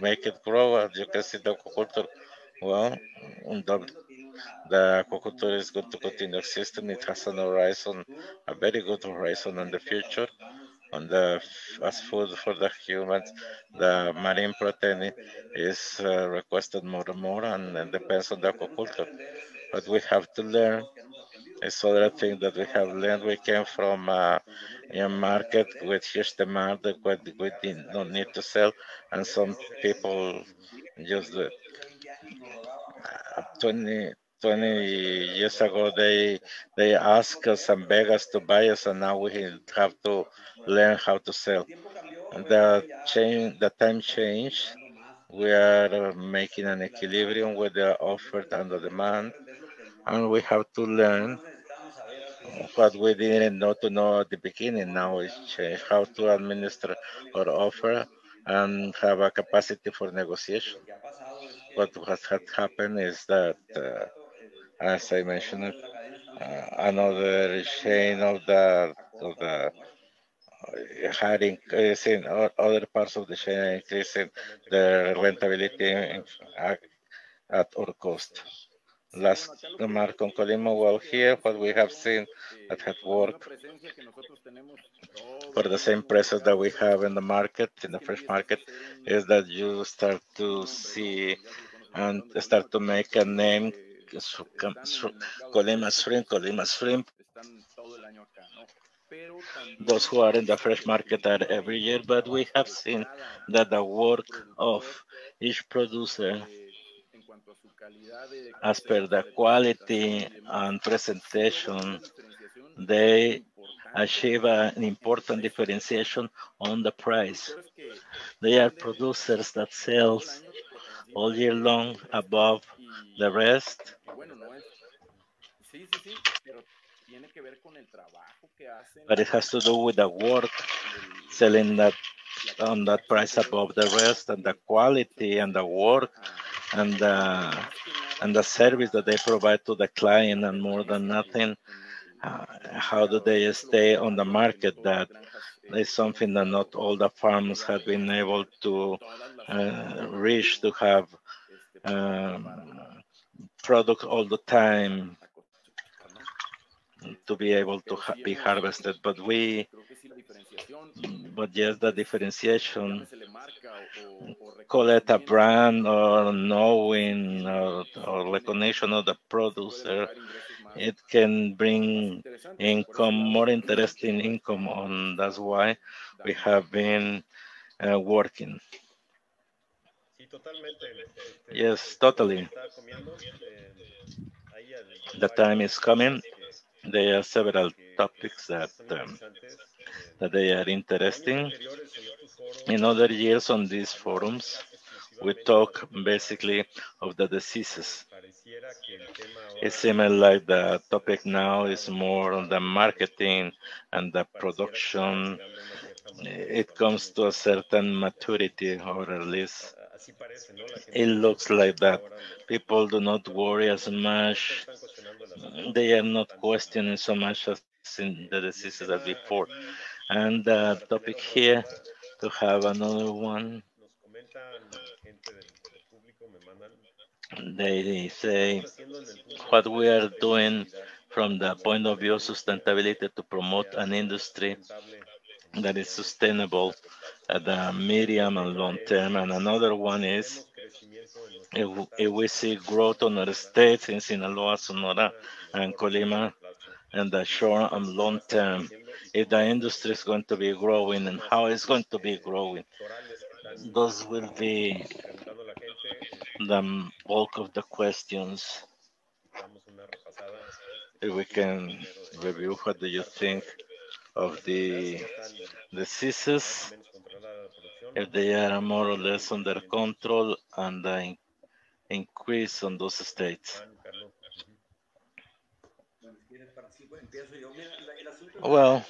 make it grow, as you can see the aquaculture. Well, the, the aquaculture is going to continue existing. It has an horizon, a very good horizon in the future. On the, as food for the humans, the marine protein is uh, requested more and more, and, and depends on the aquaculture. But we have to learn. It's other thing that we have learned. We came from uh, a market with huge demand that we did not need to sell, and some people just do it. twenty years ago, they they asked us and begged us to buy us, and now we have to learn how to sell. The change, the time change. We are making an equilibrium with the offer and the demand, and we have to learn what we didn't know to know at the beginning. Now is change how to administer our offer and have a capacity for negotiation. What has had happened is that, uh, as I mentioned, uh, another chain of the, of the had increase in other parts of the chain, increasing the rentability at our cost. Last remark on Colima, well, here what we have seen that had worked for the same prices that we have in the market, in the fresh market, is that you start to see and start to make a name, Colima shrimp, Colima shrimp. Those who are in the fresh market are every year, but we have seen that the work of each producer as per the quality and presentation, they achieve an important differentiation on the price. They are producers that sell all year long above the rest. But it has to do with the work, selling that on that price above the rest, and the quality and the work and the, and the service that they provide to the client, and more than nothing, uh, how do they stay on the market? That is something that not all the farms have been able to uh, reach, to have um, product all the time, to be able to ha be harvested. But we, but yes, the differentiation, call it a brand or knowing or, or recognition of the producer, it can bring income, more interesting income on. That's why we have been uh, working. Yes, totally. The time is coming. There are several topics that, um, that they are interesting. In other years on these forums, we talk basically of the diseases. It seems like the topic now is more on the marketing and the production. It comes to a certain maturity, or at least it looks like that. People do not worry as much. They are not questioning so much as in the diseases as before. And the topic here, to have another one, they say what we are doing from the point of view of sustainability to promote an industry that is sustainable at the medium and long term. And another one is, if, if we see growth on our states in Sinaloa, Sonora, and Colima, and the short and long term, if the industry is going to be growing and how it's going to be growing, those will be the bulk of the questions. If we can review, what do you think of the diseases, if they are more or less under control, and the in increase on those states? Well,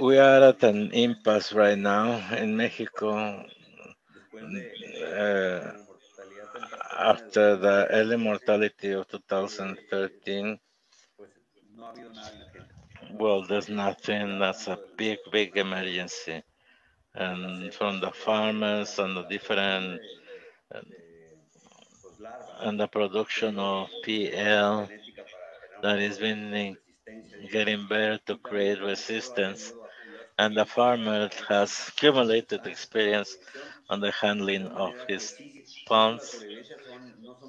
we are at an impasse right now in Mexico. Uh, after the early mortality of two thousand thirteen, well, there's nothing. That's a big, big emergency. And from the farmers and the different, and the production of P L that has been getting better to create resistance. And the farmer has accumulated experience on the handling of his ponds.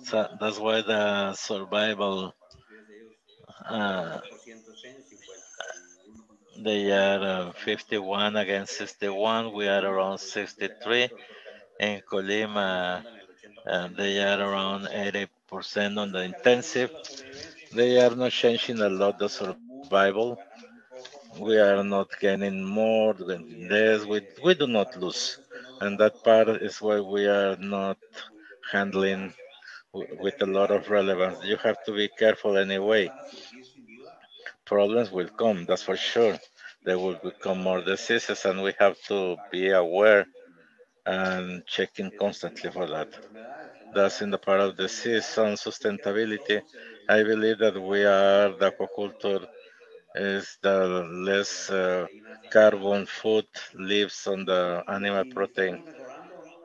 So that's why the survival, uh, they are uh, fifty-one against sixty-one. We are around sixty-three. In Colima, uh, they are around eighty percent on the intensive. They are not changing a lot the survival. We are not gaining more than this. We, we do not lose. and that part is why we are not handling w with a lot of relevance. You have to be careful anyway. Problems will come, that's for sure. There will become more diseases, and we have to be aware and checking constantly for that. That's in the part of disease and sustainability. I believe that we are, the aquaculture is the less uh, carbon food lives on the animal protein.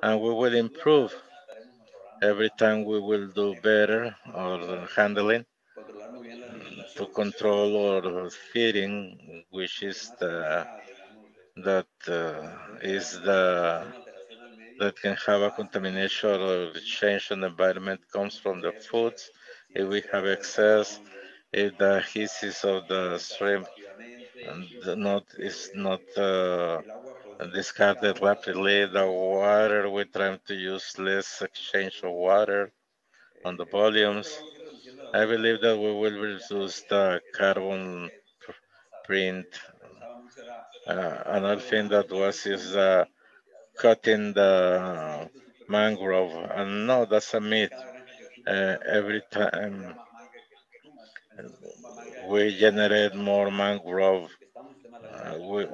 And we will improve. Every time we will do better or handling to control or feeding, which is the, that uh, is the, that can have a contamination or change in the environment comes from the foods. If we have excess, if the hisses of the shrimp and not, is not uh, discarded rapidly, the water, we're trying to use less exchange of water on the volumes. I believe that we will reduce the carbon print. Uh, another thing that was is uh, cutting the mangrove, and no, that's a myth. Uh, every time we generate more mangrove, uh, we,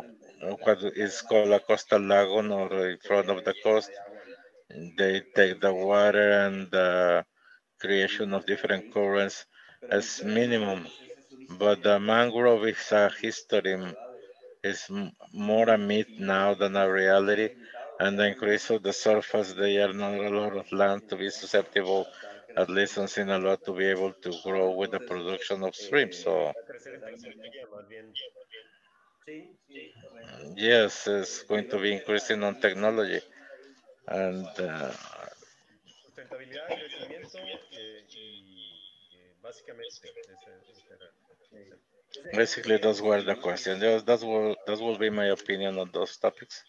what is called a coastal lagoon or in front of the coast, they take the water and the creation of different currents as minimum. But the mangrove is a history, it's more a myth now than a reality. And the increase of the surface, there are not a lot of land to be susceptible, at least in Sinaloa, to be able to grow with the production of shrimp. So, yes, it's going to be increasing on technology. And uh, basically, those were the questions. Yes, that will, that will be my opinion on those topics.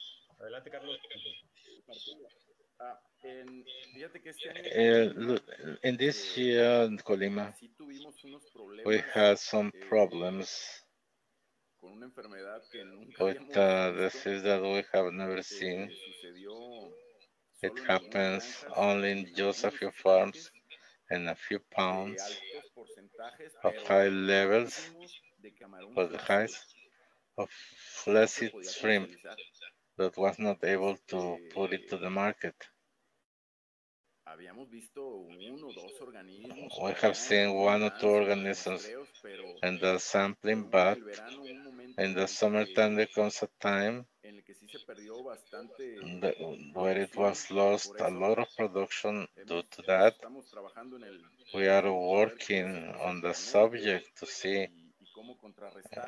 Uh, in this year in Colima, we had some problems with a disease that we have never seen. It happens only in just a few farms and a few pounds of high levels of the highs of flaccid shrimp that was not able to put it to the market. We have seen one or two organisms in the sampling, but in the summertime there comes a time where it was lost a lot of production due to that. We are working on the subject to see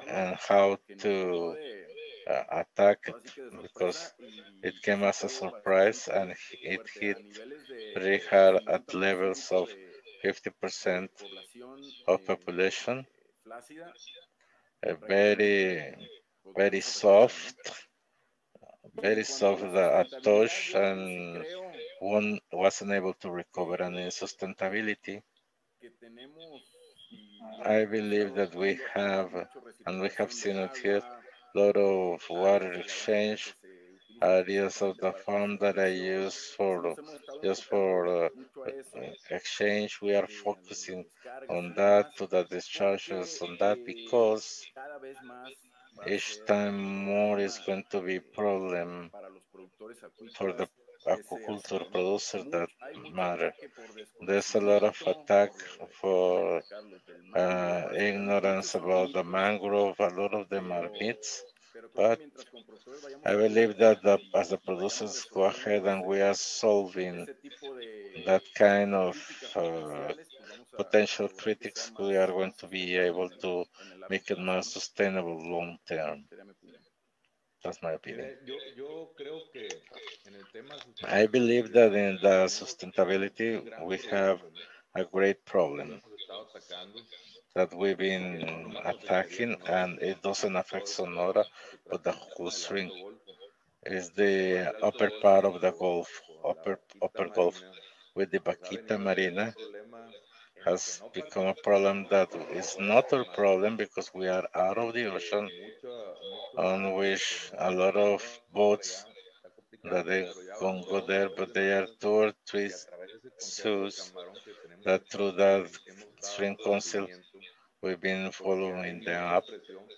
and how to Uh, attack it, because it came as a surprise and it hit very hard at levels of fifty percent of population. A very, very soft, very soft uh, at touch, and one wasn't able to recover. And in sustainability, I believe that we have, and we have seen it here, lot of water exchange areas of the farm that I use for just for uh, exchange. We are focusing on that, to the discharges on that, because each time more is going to be problem for the aquaculture producers that matter. There's a lot of attack for uh, ignorance about the mangrove. A lot of them are myths, but I believe that the, as the producers go ahead and we are solving that kind of uh, potential critics, we are going to be able to make it more sustainable long term. That's my opinion. I believe that in the sustainability, we have a great problem that we've been attacking, and it doesn't affect Sonora, but the whole shrimp is the upper part of the Gulf, upper, upper Gulf, with the Baquita Marina, has become a problem that is not a problem because we are out of the ocean, on which a lot of boats that they won't go there, but they are two or three zoos that through that string council we've been following them up,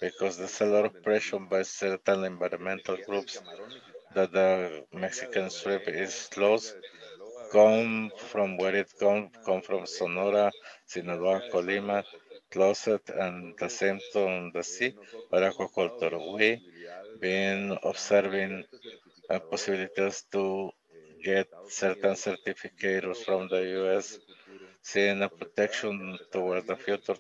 because there's a lot of pressure by certain environmental groups that the Mexican strip is closed. Come from where it come, come from Sonora, Sinaloa, Colima, closet, and the same to the sea, or aquaculture. We've been observing uh, possibilities to get certain certificates from the U S, seeing a protection toward the future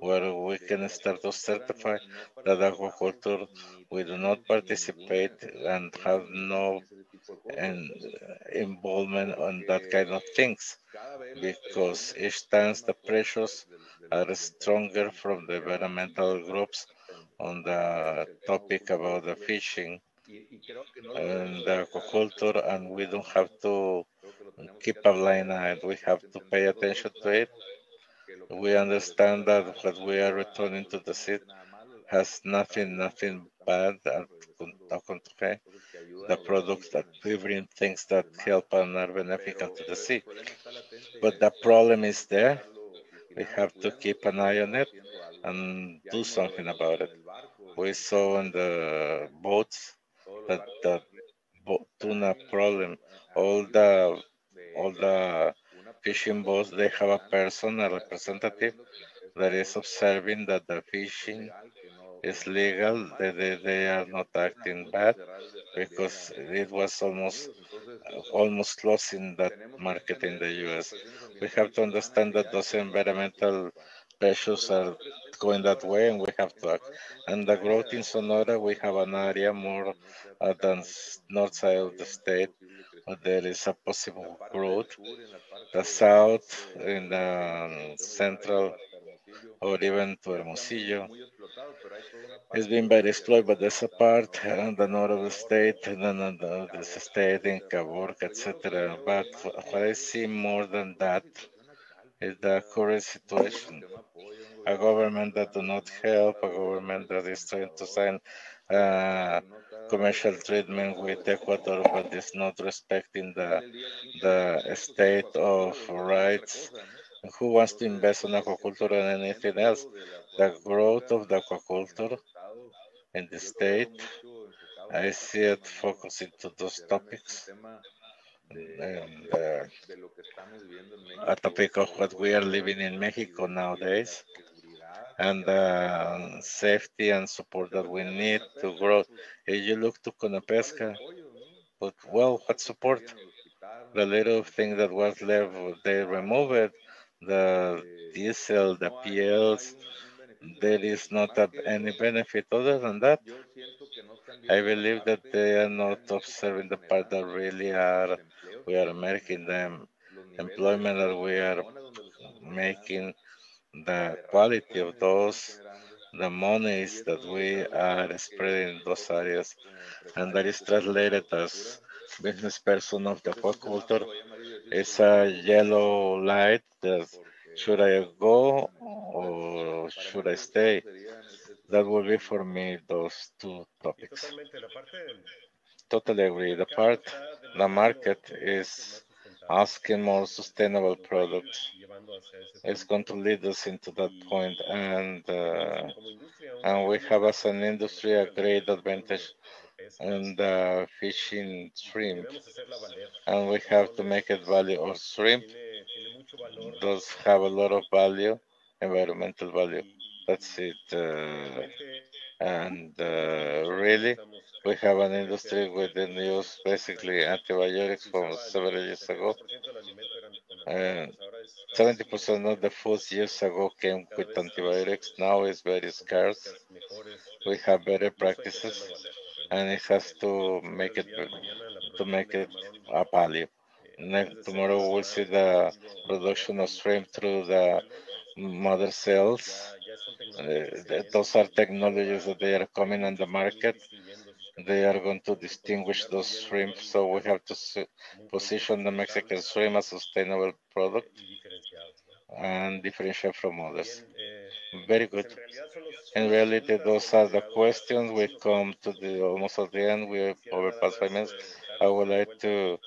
where we can start to certify that aquaculture we do not participate and have no and involvement on that kind of things, because each time the pressures are stronger from the environmental groups on the topic about the fishing and the aquaculture, and we don't have to keep a blind eye. We have to pay attention to it. We understand that what we are returning to the seed has nothing, nothing bad. The products that we bring, things that help and are beneficial to the sea. But the problem is there. We have to keep an eye on it and do something about it. We saw on the boats that the tuna problem, all the all the fishing boats, they have a person, a representative, that is observing that the fishing is legal. They, they, they are not acting bad, because it was almost almost closing that market in the U S. We have to understand that those environmental pressures are going that way, and we have to act. And the growth in Sonora, we have an area more uh, than north side of the state, but there is a possible growth. The south, in the central, or even to Hermosillo, it's been very exploited, but there's a part in the north of the state, and then there's a state in Caborca, et cetera. But what I see more than that is the current situation. A government that do not help, a government that is trying to sign uh, commercial treatment with Ecuador, but is not respecting the, the state of rights. Who wants to invest in aquaculture and anything else? The growth of the aquaculture in the state, I see it focusing to those topics. And, uh, a topic of what we are living in Mexico nowadays, and uh, safety and support that we need to grow. If you look to Conapesca, but well, what support? The little thing that was left, they remove it. The diesel, the P Ls, there is not a, any benefit other than that. I believe that they are not observing the part that really are, we are making them employment, that we are making the quality of those, the monies that we are spreading in those areas. And that is translated as business person of the aquaculture. It's a yellow light. Should I go or should I stay? That will be for me those two topics. Totally agree. The part, the market is asking more sustainable products. It's going to lead us into that point, and uh, and we have as an industry a great advantage. And uh, fishing shrimp, and we have to make it value, or shrimp does have a lot of value, environmental value. That's it. Uh, and uh, really, we have an industry with the use basically antibiotics from several years ago. Uh, seventy percent of the food years ago came with antibiotics. Now it's very scarce. We have better practices, and it has to make it to make it a value. Next, tomorrow we'll see the production of shrimp through the mother cells. Uh, those are technologies that they are coming on the market. They are going to distinguish those shrimp, so we have to position the Mexican shrimp as a sustainable product and differentiate from others. Very good. In reality, those are the questions. We come to the almost at the end. We overpass five minutes. I would like to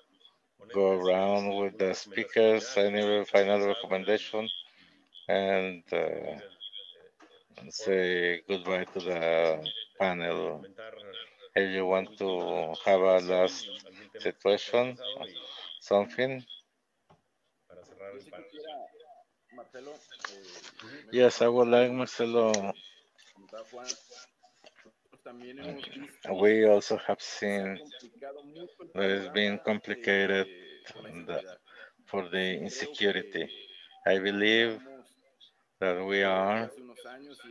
go around with the speakers, any final recommendation, and uh, say goodbye to the panel. If you want to have a last situation, something. Yes, I would like Marcelo. We also have seen that it's been complicated for the insecurity. I believe that we are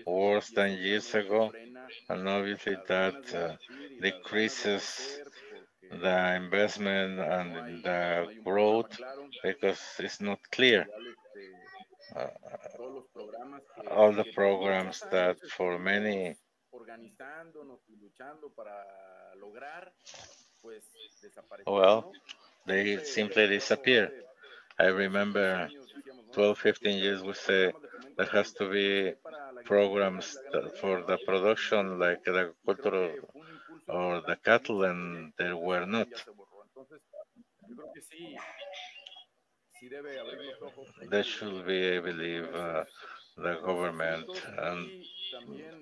worse than years ago, and obviously that uh, decreases the investment and the growth because it's not clear. Uh, all the programs that for many well, they simply disappear. I remember twelve, fifteen years we say there has to be programs for the production like the agriculture or the cattle, and there were not. There should be, I believe, uh, the government and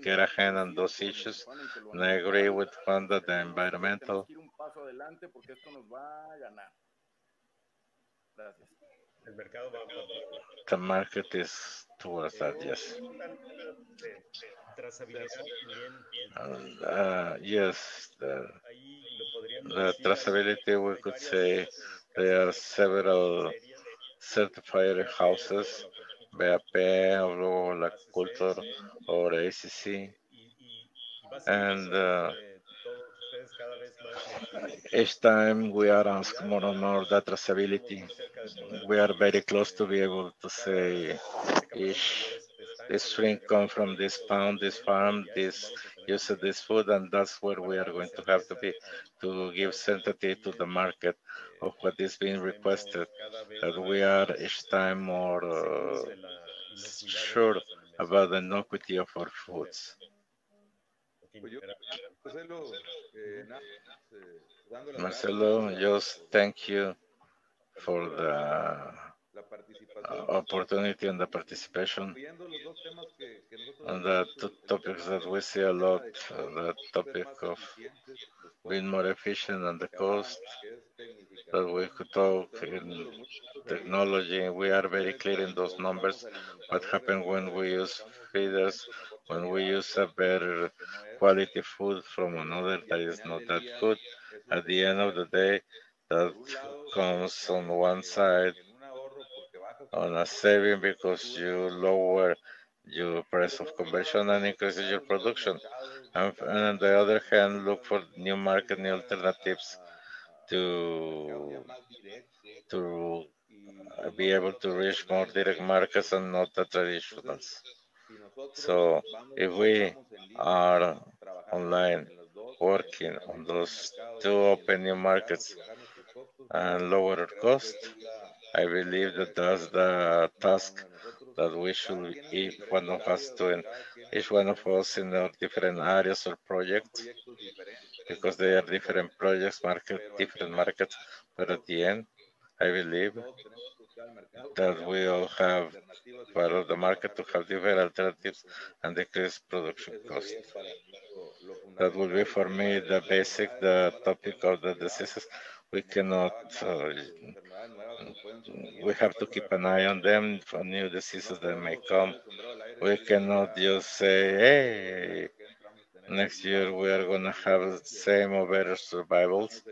get a hand on those issues. And I agree with Juan that the environmental. The market is towards that, yes. And, uh, yes, the, the traceability, we could say there are several certified houses, B A P, or La Culture, or A C C, and uh, each time we are asked more and more that traceability, we are very close to be able to say, ish, this string comes from this pound, this farm, this use of this food, and that's where we are going to have to be to give certainty to the market of what is being requested, that we are each time more uh, sure about the inocuity of our foods. Marcelo, just thank you for the opportunity and the participation. And the two topics that we see a lot, the topic of being more efficient and the cost that we could talk in technology. We are very clear in those numbers, what happens when we use feeders, when we use a better quality food from another that is not that good. At the end of the day, that comes on one side on a saving because you lower your price of conversion and increases your production. And, and on the other hand, look for new market, new alternatives to, to be able to reach more direct markets and not the traditionals. So if we are online working on those two open new markets and lower cost, I believe that that's the task that we should, each one of us doing, each one of us in our different areas or projects, because they are different projects, market, different markets, but at the end, I believe that we all have part of the market to have different alternatives and decrease production cost. That will be for me the basic, the topic of the diseases. We cannot, uh, we have to keep an eye on them for new diseases that may come. We cannot just say, hey, next year we are going to have the same or better survivals.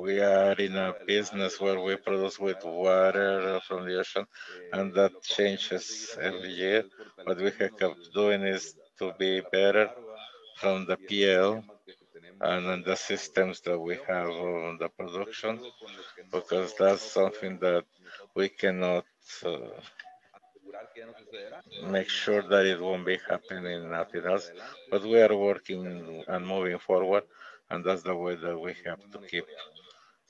We are in a business where we produce with water from the ocean, and that changes every year. What we have doing is to be better from the P L and on the systems that we have on the production, because that's something that we cannot uh, make sure that it won't be happening, nothing else. But we are working and moving forward, and that's the way that we have to keep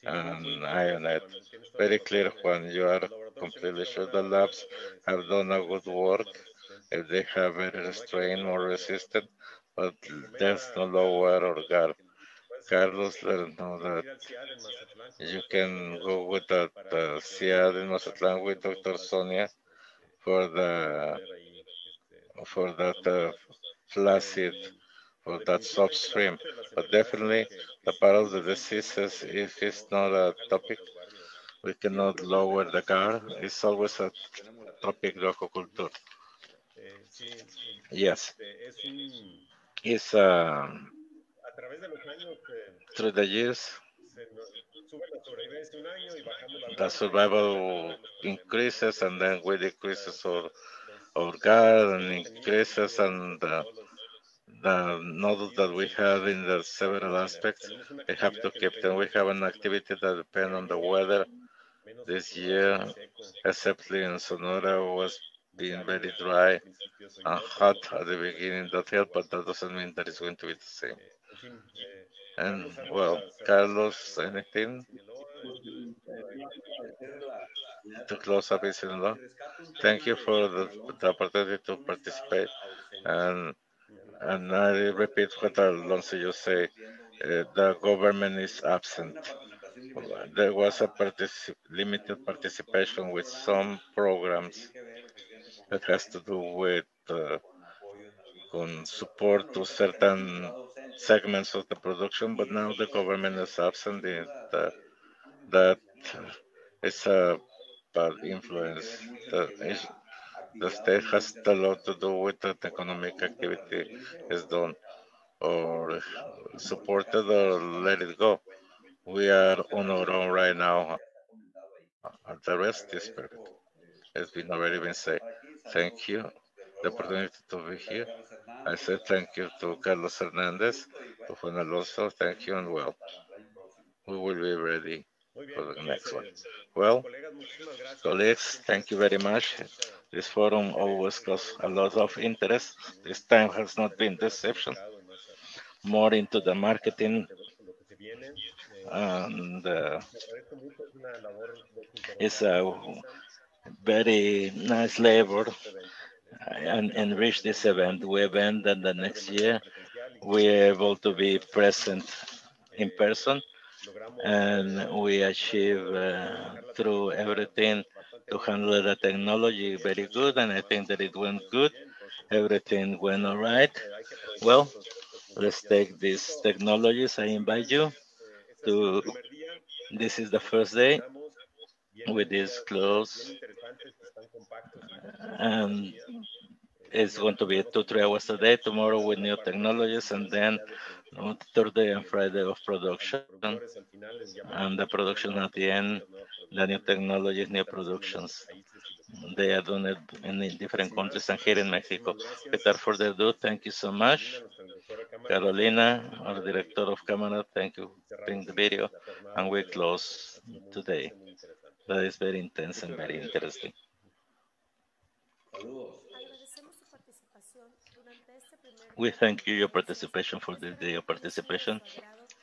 an eye on it. Very clear, Juan, you are completely sure the labs have done a good work. If they have a strain or resistant, but there's no lower or guard. Carlos Hernández. You can go with the uh, C I A D in Mazatlán with Doctor Sonia for the for that uh, flaccid, for that soft stream. But definitely the part of the diseases, if it's not a topic, we cannot lower the car. It's always a topic of aquaculture. Yes. It's uh, through the years, the survival increases and then we decreases our, our guard and increases and uh, the nodes that we have in the several aspects, we have to keep them. We have an activity that depends on the weather. This year, except in Sonora, was being very dry and hot at the beginning, that helped, but that doesn't mean that it's going to be the same. And, well, Carlos, anything to close up in Sinaloa? Thank you for the, the opportunity to participate. And, and I repeat what Alonso you say, uh, the government is absent. There was a particip limited participation with some programs that has to do with uh, con support to certain segments of the production, but now the government is absent. It, uh, that is a bad influence. The, the state has a lot to do with that economic activity is done or supported or let it go. We are on our own right now. The rest is perfect. It's been already been said. Thank you. The opportunity to be here. I said thank you to Carlos Hernandez, to Juan Alonso. Thank you and well. We will be ready for the next one. Well, colleagues, thank you very much. This forum always caused a lot of interest. This time has not been deception. More into the marketing and uh, it's a very nice labor and enrich this event. We event that the next year we're able to be present in person and we achieve uh, through everything to handle the technology very good, and I think that it went good. Everything went all right. Well, let's take these technologies. I invite you to, this is the first day with this close, and it's going to be two, three hours a day, tomorrow with new technologies, and then on Thursday and Friday of production, and the production at the end, the new technologies, new productions. They are done in different countries and here in Mexico. Without further ado, thank you so much. Carolina, our director of camera, thank you for bringing the video. And we close today. That is very intense and very interesting. We thank you your participation for the day of participation.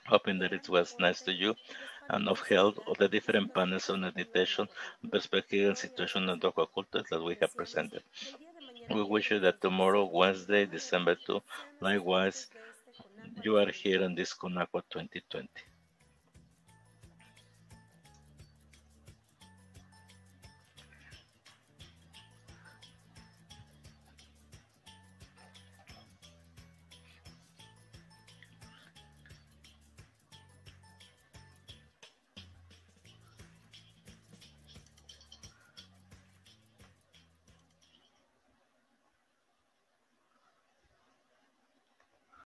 Hoping that it was nice to you and of health of the different panels on meditation, perspective and situation of aquaculture that we have presented. We wish you that tomorrow, Wednesday, December second, likewise, you are here on this CONACUA twenty twenty.